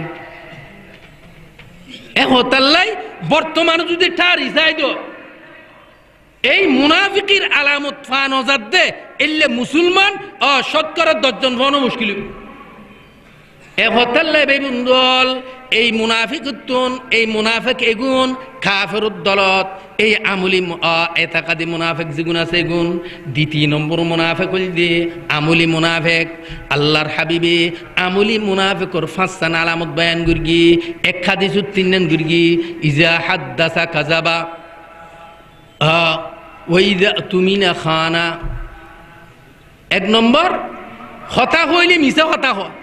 এ হতাল্লাই বর্তমানে যদি ঠারি যাই দো এই মুনাফিকের আলামত ফান হজাত দে এলে মুসলমান শতকরা ১০ জন ফানো মুশকিল এ হতাল্লাই বেবুন্দল এই মুনাফিকুতুন এই মুনাফিক এগুন কাফিরুদ দলত এই আমলি ইতাকাদি মুনাফিক যেগুন আছে এগুন দ্বিতীয় নম্বর মুনাফিক হল দি আমলি মুনাফিক আল্লাহর হাবিবে আমলি মুনাফিকর পাঁচটা আলামত বয়ান গুরগি এক হাদিস তিন নন গুরগি ইজা হাদাসা কাযাবা ওয়া ইযা তুমিনা খানা এক নম্বর কথা কইলে মিছা কথা হয়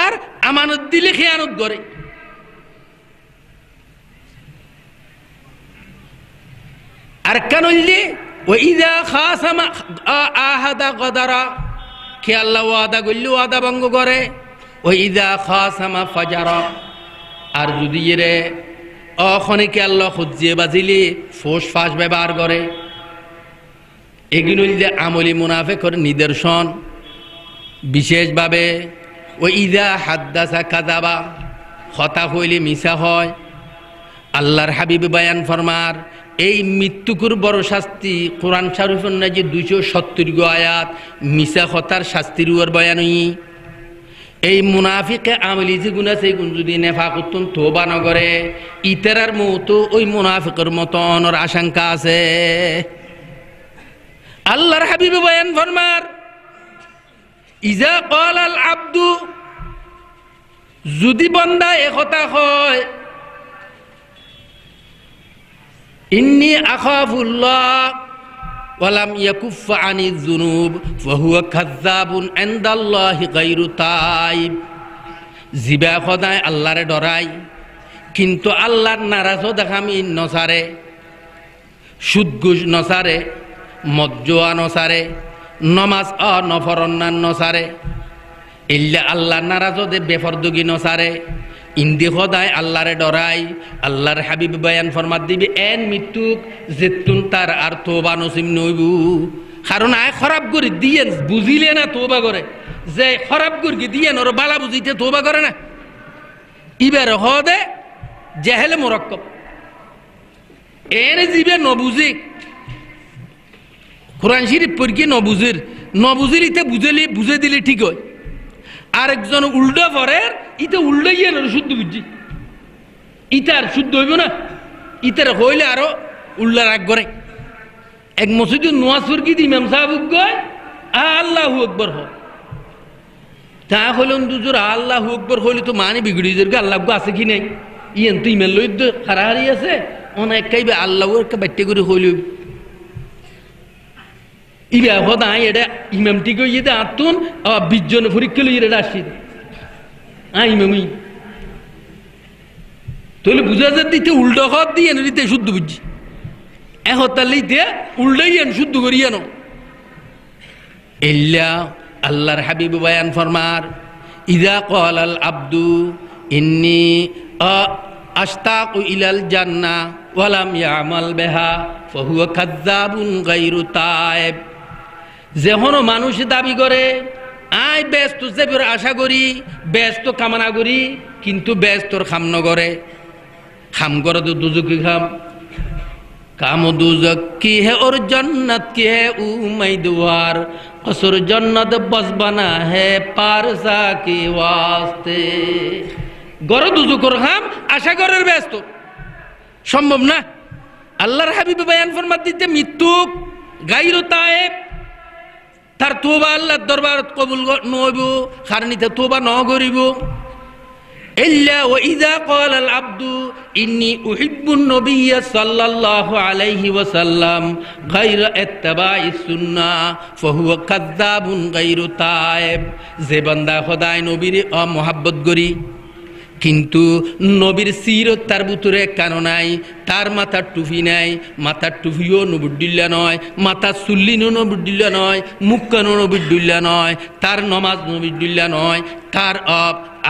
আর আমানত দিলে খেয়ানত করে আর কানুললি ওয়া ইযা খাসামা আহাদা গদারা কে আল্লাহ ওয়াদা গল্লি ওয়াদা ভঙ্গ করে ওয়া ইযা খাসামা ফাজারা আর যদি রে অখনে কে আল্লাহ খুজ্জে বাজিলি ফোস ফাস ব্যবহার করে এগুলি যে আমলি মুনাফিকের নিদর্শন বিশেষভাবে ওয়াইদা হাদাসা কাযাবা কথা হইলে মিছা হয় আল্লাহর হাবিব বয়ান ফরমার এই মৃত্যুকুর বড় শাস্তি কোরআন শরীফের নাজি 270 গো আয়াত মিছা কথার শাস্তির ওর বয়ানই এই মুনাফিকে আমলি যে গুনাহ সেই গুণ যদি নেফাকুতুন তওবা না করে ইতারার মত ওই মুনাফিকের মতন ওর আশঙ্কা আছে আল্লাহর হাবিব বয়ান ফরমার ইজা ক্বাল আল আব্দু যদি বান্দা একতা হয় ইন্নী আখাফুল্লাহ ওয়া লাম ইয়াকুফ আনি যুনুব ফাহুয়া কাযাবুন ইনদাল্লাহি গায়রু তাইব জিবা খোদায় আল্লাহরে ডরাই কিন্তু আল্লাহর নারাজ দেখামি নসারে সুদ ঘুষ নসারে মদ জুয়া নসারে নমাজ নফর অন্যান্য সারে ইল্লা আল্লাহ নারাজদে বেফরদগি নসারে ইন্দি খোদায় আল্লাহরে ডরাই আল্লাহর হাবিব বয়ান ফরমাত দিবি এন মৃত্যুক জেতুন তার আর তোবা নসিম নইবু কারণ আয় খারাপ করে দিয়েন বুঝিলে না তোবা করে যে খারাপ করে দিয়েন ওর বালা বুঝিতে তোবা করে না ইবার হদে জেহেল মুরাক্কাব এর জিবে ন বুঝি কোরআন শরীফ পড়কি নবুজির নবুজির ইতে বুঝেলি বুঝে দিলে ঠিক হয় আরেকজন উল্টা পরে ইতে উল্টাইয়ে শুদ্ধ বুঝি ইতার শুদ্ধ হইব না ইতার হইলে আরো উল্লা রাগ করে এক মসজিদে নোয়াজ পড়কি ইমাম সাহেব কয় আল্লাহু আকবার হয় তা হইলেন দুজোর আল্লাহু আকবার হইলে তো মানে বিগড়ি জোরকে আল্লাহ আছে কি নাই ইয়েন তো ইমেল লই হারাহারি আছে অনেক কাইবে আল্লাহু একটা বাট্টে করে হইল ইবে খোদাই এটা ইমামটিকে ইয়েতে আতুন 20 জন পরীক্ষা লইরে আসি আই ইমামই তোলে বুঝা যা দিতে উল্টো হদ দিয়ে নিতে শুদ্ধ বুঝি এহতালি দে উল্টাইয়েন শুদ্ধ করিয়েন ইল্লা আল্লাহর হাবিব বয়ান ফরমার ইযা ক্বাল আল আব্দু ইন্নী আশতাকু ইলাল জান্নাহ ওয়া লাম ইয়ামাল বিহা ফাহুয়া কাযাবুন গায়রু তাইব যেহন মানুষ দাবি করে আই ব্যস্ত জেবের আশা করি ব্যস্ত কামনা করি কিন্তু ব্যস্তর খাম ন করে খাম করে তো দুজকি খাম কাম দুজক কি হে ওর জান্নাত কি হে উম্মীদওয়ার আসর জান্নাত বস বানা হে পারসা কি ওয়াস্তে গড় দুজকর খাম আশা করার ব্যস্ত সম্ভব না আল্লাহর হাবিব বয়ান ফরমাত দিতে মৃত্যু গায়রু তাইব তার তওবা আল্লাহর দরবারত কবুল নইব খারনিতে তওবা ন করিব ইল্লা ওয়া ইযা ক্বাল আল আব্দু ইন্নী উহিব্বুন নবিয়্যা সাল্লাল্লাহু আলাইহি ওয়া সাল্লাম গায়রা ইত্তিবাইস সুন্নাহ ফাহুয়া কাযাবুন গায়রু তাইব যে বান্দা খোদায় নবীর মহব্বত করি কিন্তু নবীর সিরত তার ভিতরে কানো নাই তার মাথার টুপি নাই মাথার টুপিও নবুদ্দিল্লা নয় মাথার চুল্লিনও নবুদ্দিল্লা নয় মুখকানো নবুদ্দিল্লা নয় তার নমাজ নবুদ্দিল্লা নয় তার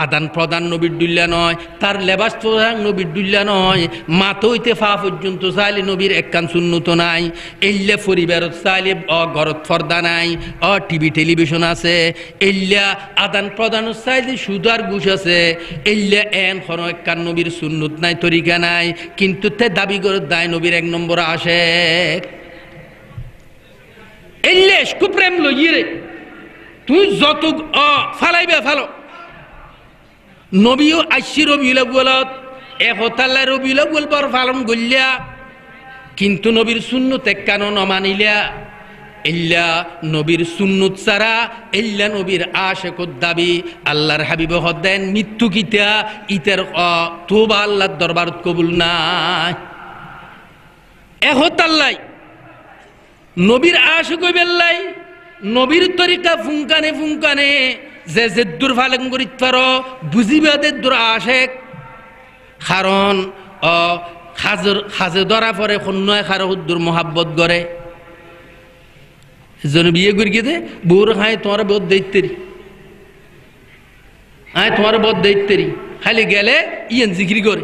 আদান প্রদান নবীদ্দুল্লা নয় তার লেবাস পোশাক নবীদ্দুল্লা নয় মাথা হইতে পা পর্যন্ত চাইলে নবীর একখান সুন্নত নাই এল্লা পরিবারত চাইলে ঘরত ফর্দা নাই টিভি টেলিভিশন আছে এল্লা আদান প্রদানও চাইলে সুদার ঘুষ আছে এল্লা এন খন একখান নবীর সুন্নত নাই তরিকা নাই কিন্তু তে দাবি করে দায় নবীর এক নম্বর আসে এল্লা প্রেম লইয়ে তুই যত ফালাইবে ফালো নবীও আশি রবিউল আউয়ালত ১৪ রবিউল আউয়াল পর পালন করিলা, কিন্তু নবীর সুন্নত কেন মানিলা? ইল্লা নবীর সুন্নত ছাড়া ইল্লা নবীর আশিকুদ দাবি আল্লাহর হাবিব হদেন মৃত্যু কিতা ইতার তওবা আল্লাহর দরবার কবুল নাই। এহতাল্লাই নবীর আশিক হইবেল্লাই নবীর তরিকা ফুঙ্কানে ফুঙ্কানে যে যে দূর ফালেন করিত পারো বুঝিবা দে দূর আশিক। কারণ হাজার হাজার ধরা পরে শূন্য এখার দূর মহাব্বত করে জন বিয়ে করে গেছে বউর হায় তোমার বোধ দেখতেরি হায় তোমার বোধ দেখতেরি খালি গেলে ইয়েন জিকির করে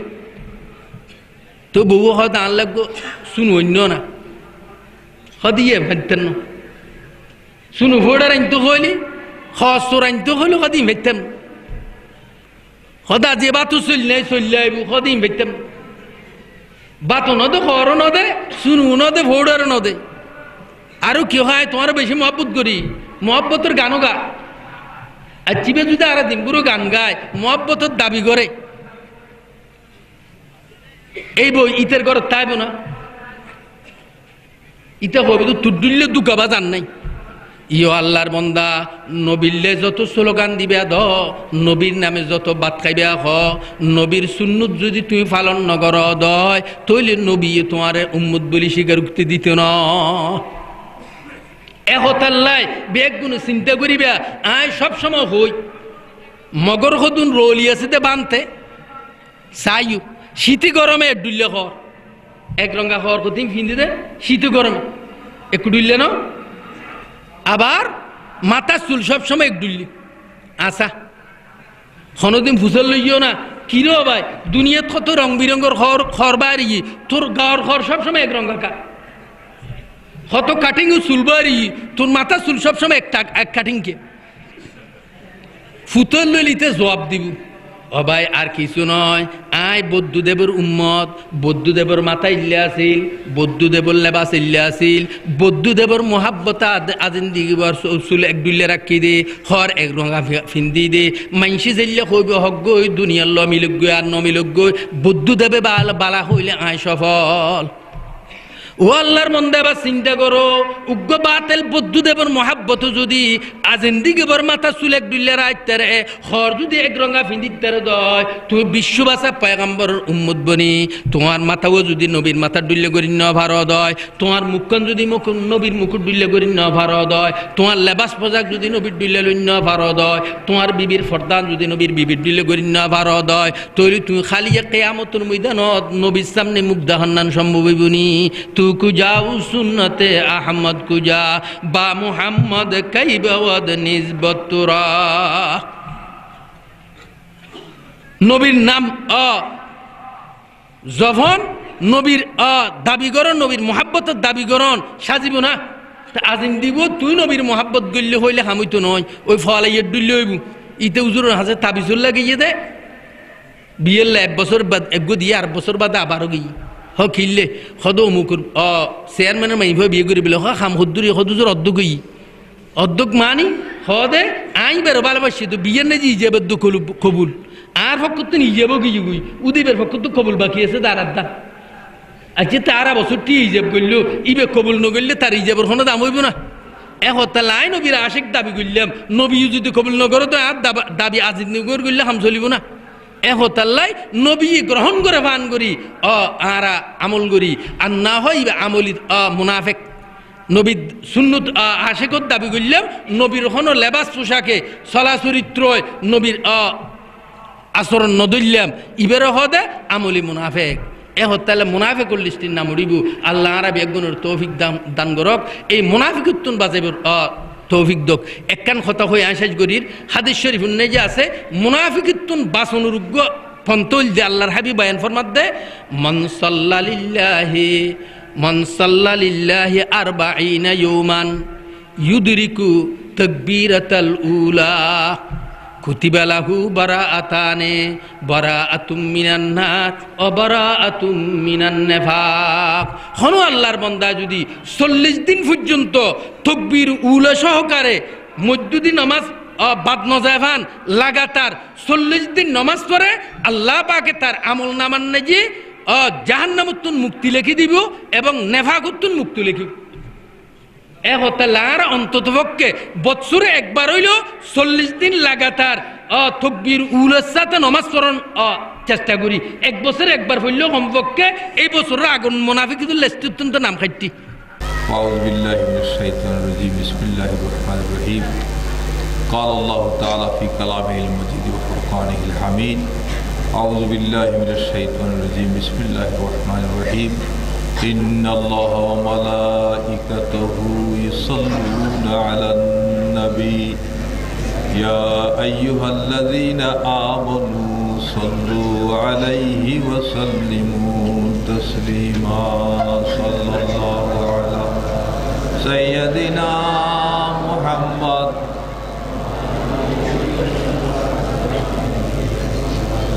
তো বউ হয়তো আনলাগ শুন অন্য না হয়তো ইয়ে ভেততেন না শুনু ভোড়ার আনতে হইলি খসর আনতে হইলো হয়তো ভেততাম হদা যে বাতু চললে চললে আইব হয়তো ভেততাম বাতো নদে খর নদে শুনু নদে ভোড়ার নদে। আর কি হয় তোমার বেশি মহব্বত করি মহব্বতের গানও গা আর চিবে যদি আর দিনগুলো গান গায় মহব্বতের দাবি করে এই বই ইতের ঘর তাইব না ইতে হবে তো তুডুল্লে দুকাবা জান নাই। ইয় আল্লাহর বন্দা নবীরলে যত স্লোগান দিবে দ নবীর নামে যত বাত খাইবে হ নবীর সুন্নত যদি তুমি পালন নগর দয় তৈলে নবী তোমার উম্মত বলি স্বীকার করতে দিত না। এহতাল্লাই বেগুন চিন্তা করিবা আয় সবসময় হই মগর হদুন রলিয়াছিতে বানতে সাইউ শীতি গরমে ডুল্লে হর এক রঙা হওয়ার প্রতি ফিন্দি দে শীত গরমে একটু ডুললে না আবার মাথা চুল সবসময় এক ডুললি আশা কোনোদিন ভুজল লইও না কিরো ভাই দুনিয়াত কত রং বিরঙ্গর হর খর বাড়ি তোর গাঁর হর সবসময় এক রঙা কা কত কাটিং চুল বাড়ি তোর মাথা চুল সবসময় একটা এক কাটিংকে ফুতল লইলিতে জবাব দিব অবাই আর কিছু নয় আয় বৌদ্ধদেবর উম্মত বৌদ্ধদেবর মাথা ইল্লে আসিল বৌদ্ধদেবর লেবাস ইল্লে আসিল বৌদ্ধদেবর মহাব্বতা আজিন্দিগিবার চুল এক দুলে রাখি দে হর এক রঙা ফিন্দি দে মাইনসি জেল্লে হইব হকগৈ দুনিয়ার ল মিলক গৈ আর নমিলক গৈ বৌদ্ধদেবে বালা হইলে আয় সফল। ও আল্লাহর মন্দে বা চিন্তা করো উগ্র বাতেল বৌদ্ধ দেবর মহাব্বত যদি আজিন্দিগেবর মাথা চুল এক দুলে রাখতে রে হর যদি এক রঙা ফিন্দিতে দয় তুমি বিশ্ববাসা পয়গাম্বর উম্মত বনি তোমার মাথাও যদি নবীর মাথা ডুল্লে করি ন ভার দয় তোমার মুখখন যদি মুখ নবীর মুকুট ডুল্লে করি ন ভার দয় তোমার লেবাস পোজাক যদি নবীর ডুল্লে লই ন ভার দয় তোমার বিবির ফরদান যদি নবীর বিবির ডুল্লে করি ন ভার দয় তৈরি তুমি খালি কেয়ামতের ময়দানত নবীর সামনে মুখ দাহান্নান সম্ভব হইবনি। কুজাউ সুন্নতে আহমদ কুজা বা মুহাম্মদ কাইবাওয়াদ নিসবত তুরা নবীর নাম যখন নবীর দাবি করন নবীর মহাব্বতের দাবি করন সাজিব না আজিন দিব তুই নবীর মহাব্বত গল্য হইলে আমি তো নয় ওই ফল ইয়ে ডুল্য হইব ইতে উজুর হাজার তাবিজুর লাগিয়ে দে বিয়ের এক বছর বাদ একগো দিয়ে আর বছর বাদে আবারও গিয়ে হ খিললে সদ অমুকুর চেয়ারম্যানের মাই ভয় বিয়ে করবলে হাম সদ্দুরি সদুজোর অর্ধকই অর্ধক মানি সদে আই বেরো ভালোবাসি তো বিয়ের নেই যে ইজাবে কবুল আর ফকর তো ইজাবো গিয়ে গুই উদীপের ফকর তো কবুল বাকি আছে তার আড্ডা আচ্ছা তারা বছরটি ইজাব করলো ইবে কবুল নগরলে তার ইজাবের কোনো দাম হইব না। এহতা লাই নবীর আশেক দাবি করলাম নবীও যদি কবুল নগরো তো আর দাবি আজি নগর করলে হাম চলিব না। এহতাল্লাই নবী গ্রহণ করে ভান করি আরা আমল করি আর না হয় আমলিত মুনাফেক নবী সুন্নত আশেকত দাবি করলাম নবীর হন লেবাস পোশাকে চলা চরিত্রয় নবীর আচরণ নদল্যাম ইবের হদে আমলি মুনাফেক। এহতালে মুনাফেক লিস্টির নাম উড়িব আল্লাহ আরা বেগুনের তৌফিক দান করক এই মুনাফিক উত্তন বাজাইবর তৌফিক দক। একখান কথা হয়ে আশাজ গরির হাদিস শরীফ উন্নে যে আছে মুনাফিকিত্তুন বাসনুরুগ্য ফন্তল যে আল্লাহর হাবিব বায়ান ফরমাত দে মান সাল্লা লিল্লাহি আরবাঈনা ইয়াওমান ইউদরিকু তাকবীরাতাল উলা কুতিবা লাহু বারাআতানে বারাআতুম মিনান নাস ও বারাআতুম মিনান নিফাক হন আল্লাহর বান্দা যদি ৪০ দিন পর্যন্ত তকবীর উলা সহকারে মসজিদে নামাজ বাদ নজাফান লাগাতার 40 দিন নামাজ পড়ে আল্লাহ পাকে তার আমল নামান নেজি জাহান্নামতুন মুক্তি লিখে দিব এবং নেফাকুতুন মুক্তি লিখি এ হতালার অন্ততপক্ষে বছরে একবার হইল 40 দিন লাগাতার তাকবীর উলার সাথে নামাজ পড়ন চেষ্টা করি এক বছরে একবার হইল কমপক্ষে এই বছরের আগুন মুনাফিকদের লেস্তুতন্ত নাম খাইতি أعوذ بالله من الشيطان الرجيم بسم الله الرحمن الرحيم قال الله تعالى في كلامه المجيد وفرقانه الحميد أعوذ بالله من الشيطان الرجيم بسم الله الرحمن الرحيم إن الله وملائكته يصلون على النبي يا أيها الذين آمنوا صلوا عليه وسلموا تسليما صلى الله على سيدنا محمد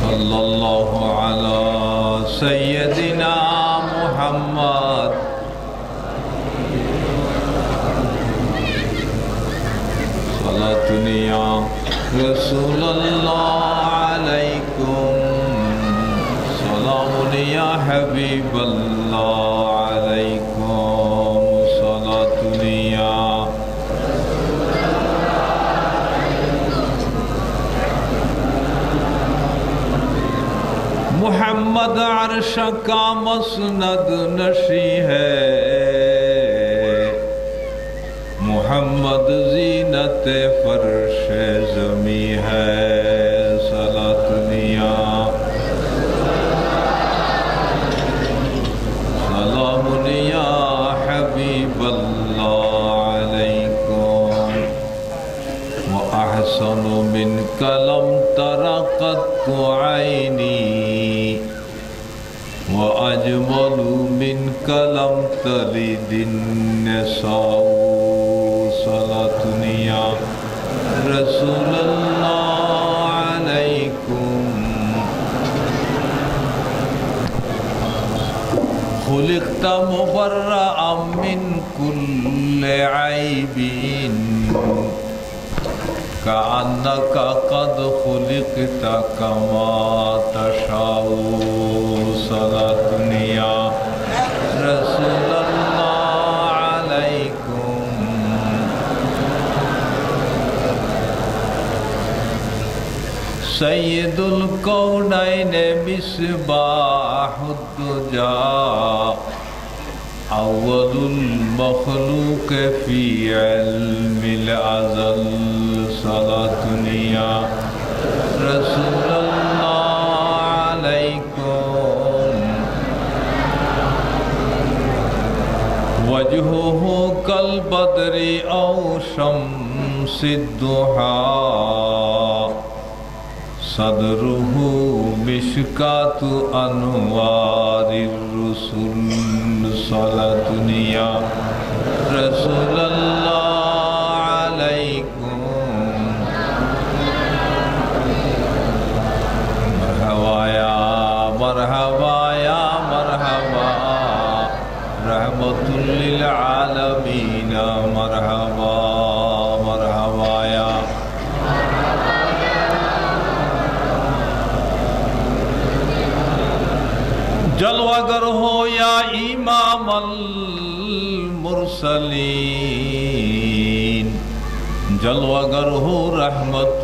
صلى الله على سيدنا محمد صلاة يا رسول الله عليكم سلام يا حبيب الله عليكم صلاة يا محمد عرش کا مسند نشی ہے محمد زینت فرش زمیں ہے صلاۃ نیا سلام نیا حبیب اللہ علیکم و احسن من کلم ترقت عینی وأجمل منك لم تلد النساء صلاة يا رسول الله عليكم خلقت مبرأ من كل عيب كأنك قد خلقت كما تشاء صلاة يا رسول الله عليكم سيد الكونين مصباح الدجى أول المخلوق في علم الأزل صلاة يا رسول الله عليكم وجهه كالبدر أو شمس الضحى صدره مشكات أنوار الرسل صلاة يا رسول الله عليكم مرحبا يا مرحبا يا مرحبا رحمة للعالمين مرحبا مرحبا يا جلوہ گر ہو یا امام المرسلین جلوہ گر ہو رحمت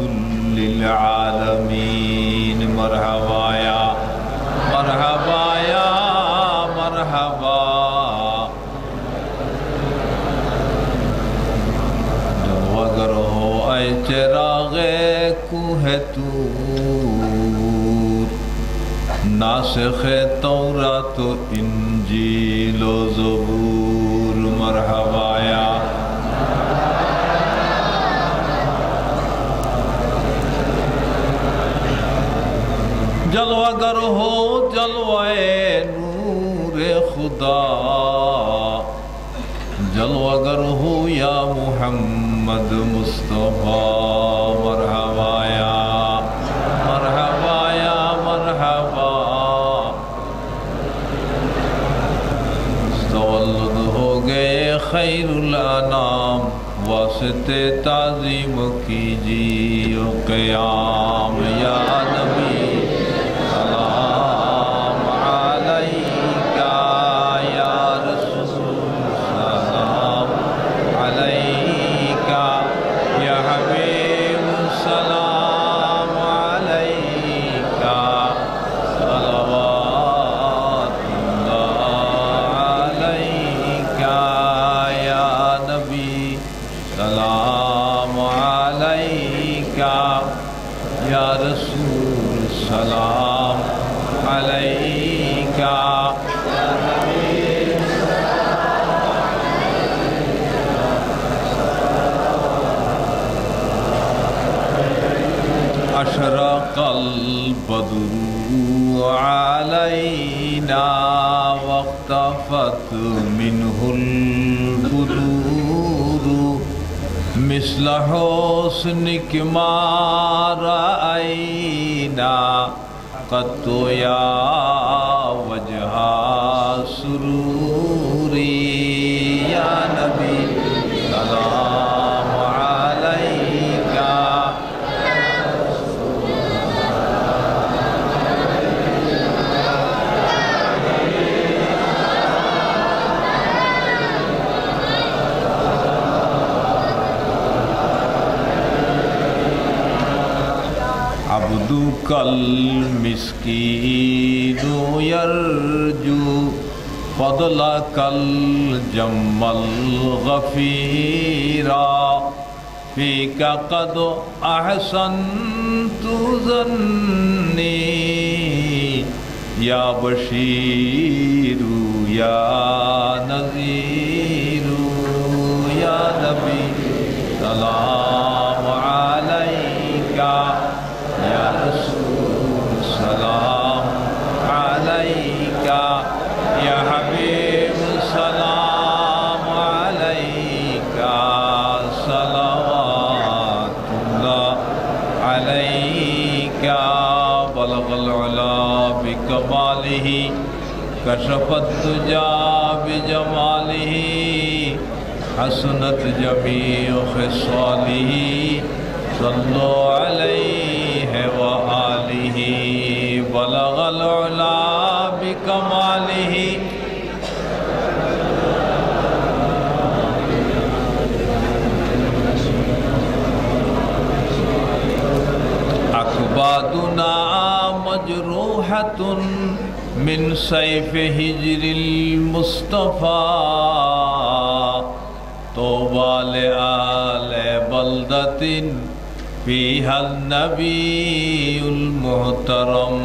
للعالمین مرحبا یا مرحبا جلوہ گر ہو اے چراغ کوہ طور ناسخ تورات و انجیل و زبور مرحبا یا جلوہ گر ہو جلوہ نور خدا جلوہ گر ہو یا محمد مصطفیٰ مرحبا یا مرحبا یا مرحبا تولد ہو گئے خیر الانام واسطے تعظیم کی جی و قیام یا نبی سلام علیکا یا رسول سلام علیکا یا حبیب سلام علیکا صلوات اللہ علیکا یا نبی سلام یا رسول سلام علیکا یا حبیب سلام علیکا اشرق البدر علینا واختفت منه البدور مثل حسنك ما رأينا قط يا وجه سروري يا نبي سلام عليك عبدك المسكين يرجو فضلك الجم الغفيرا فيك قد أحسنت ظني يا بشير يا نذير يا نبي سلام عليك يا رسول سلام عليك يا حبيب سلام عليك صلوات الله عليك بلغ العلا بكماله كشف الدجى بجماله حسنت جميع خصاله صلوا عليه وآله بلغ العلا بكماله أكبادنا مجروحة من سيف هجر المصطفى طوبى لآل بلدة فيها النبي المحترم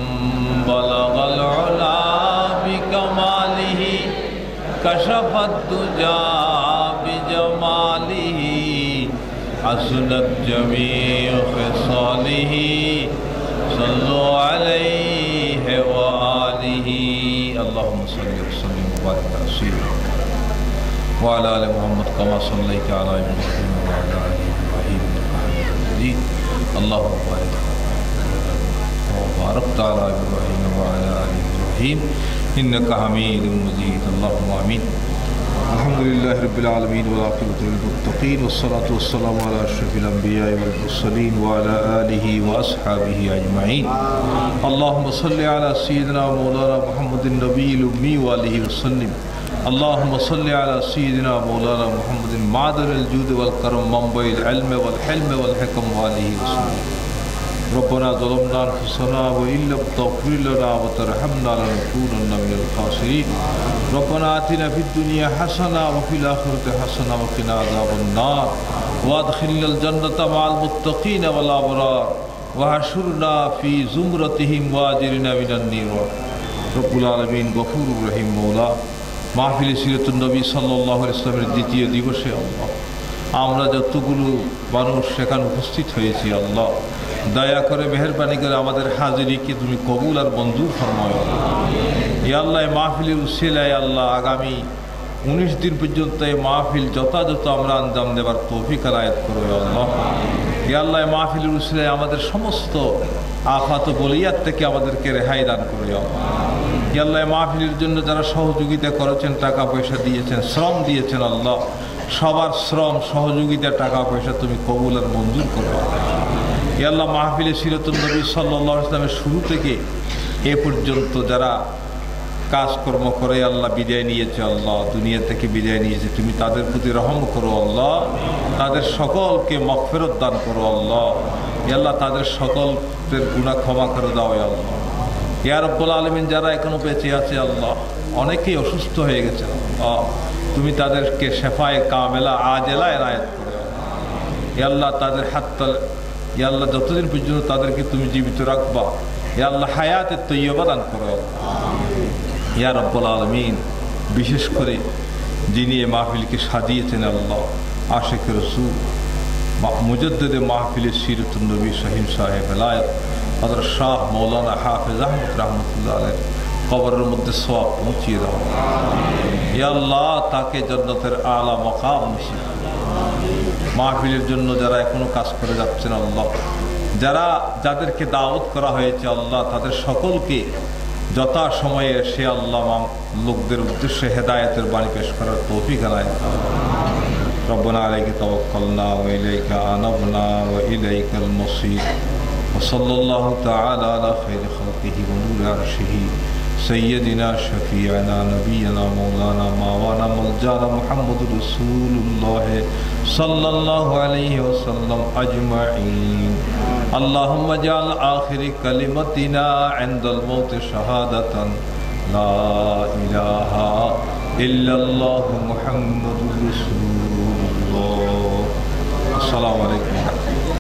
بلغ العلا بكماله كشف الدجى بجماله حسنت جميع خصاله صلوا عليه وآله اللهم صل وسلم وبارك على سيدنا وعلى آل محمد كما صليت على إبراهيم وعلى آل إبراهيم اللهم بارك وباركت على إبراهيم وعلى آل إبراهيم إنك حميد مجيد اللهم آمين الحمد لله رب العالمين والعاقبة للمتقين والصلاة والسلام على أشرف الأنبياء والمرسلين وعلى آله وأصحابه أجمعين اللهم صل على سيدنا مولانا محمد النبي الأمي وآله وسلم اللهم صل على سيدنا مولانا محمد معدن الجود والكرم منبع العلم والحلم والحكم وآله وسلم ربنا ظلمنا أنفسنا وإن لم تغفر لنا وترحمنا لنكونن من الخاسرين ربنا آتنا في الدنيا حسنة وفي الآخرة حسنة وقنا عذاب النار وادخلنا الجنة مع المتقين والأبرار وحشرنا في زمرتهم وأجرنا من النار رب العالمين غفور رحيم مولا মাহফিলে সিরাতুন্নবী সাল্লাল্লাহু আলাইহি ওয়াসাল্লামের দ্বিতীয় দিবসে আল্লাহ আমরা যতগুলো মানুষ সেখানে উপস্থিত হয়েছি আল্লাহ দয়া করে মেহেরবানি করে আমাদের হাজিরিকে তুমি কবুল আর মঞ্জুর ফরমাও ইয়া আল্লাহ মাহফিলের উসিলায় আল্লাহ আগামী 19 দিন পর্যন্ত এই মাহফিল যথাযথ আমরা আঞ্জাম দেবার তৌফিক আনায়াত করো ইয়া আল্লাহ ইয়া আল্লাহ মাহফিলের উসিলায় আমাদের সমস্ত আফাত ও বলিয়াত থেকে আমাদেরকে রেহাই দান করো ইয়া আল্লাহ يا الله معافي للجنة جرى شهود جديدة كرتشن تاكا بيشا ديتشن سلام ديتشن الله সবার শ্রম সহযোগিতা টাকা পয়সা তুমি কবুল আর মঞ্জুর করবা। ইয়া আল্লাহ, মাহফিলে সিরাতুন্নবী সাল্লাল্লাহু আলাইহি ওয়াসাল্লামের শুরু থেকে এ পর্যন্ত যারা কাজকর্ম করে আল্লাহ বিদায় নিয়েছে, আল্লাহ দুনিয়া থেকে বিদায় নিয়েছে, তুমি তাদের প্রতি রহম করো আল্লাহ, তাদের সকলকে মাগফিরাত দান করো আল্লাহ। ইয়া আল্লাহ, তাদের সকলের গুনাহ ক্ষমা করে দাও ইয়া আল্লাহ। ইয়া রাব্বুল আলামিন, যারা এখনো বেঁচে আছে আল্লাহ, অনেকেই অসুস্থ হয়ে গেছে আল্লাহ, তুমি তাদেরকে শেফায়ে কামেলা আজেলা এনায়েত করো ইয়া আল্লাহ। তাদের হাত্তা ইয়া আল্লাহ, যতদিন পর্যন্ত তাদেরকে তুমি জীবিত রাখবা ইয়া আল্লাহ, হায়াতে তৈয়বা দান করো ইয়া রাব্বুল আলামিন। বিশেষ করে যিনি এই মাহফিলকে সাজিয়েছেন আল্লাহ, আশিক রাসূল মুজদ্দিদে মাহফিলে সিরাতুন্নবী সহিম সাহেব বেলায়েত হযরত শাহ মাওলানা হাফেজ আহমদ রাহমাতুল্লাহ আলাইহি কবরের মধ্যে সওয়াব পৌঁছিয়ে দাও ইয়া আল্লাহ, তাকে জান্নাতের আলা মাকাম নসিব। মাহফিলের জন্য যারা এখনো কাজ করে যাচ্ছেন আল্লাহ, যাদেরকে দাওয়াত করা হয়েছে আল্লাহ, তাদের সকলকে যথা সময়ে সে আল্লাহ লোকদের উদ্দেশ্যে হেদায়েতের বাণী পেশ করার তৌফিক আনায়। ربنا عليك توكلنا وإليك أنبنا وإليك المصير وصلى الله تعالى على خير خلقه ونور عرشه سيدنا شفيعنا نبينا مولانا ماوانا ملجانا محمد رسول الله صلى الله عليه وسلم أجمعين. اللهم اجعل آخر كلمتنا عند الموت شهادة لا إله إلا الله محمد رسول الله. السلام عليكم.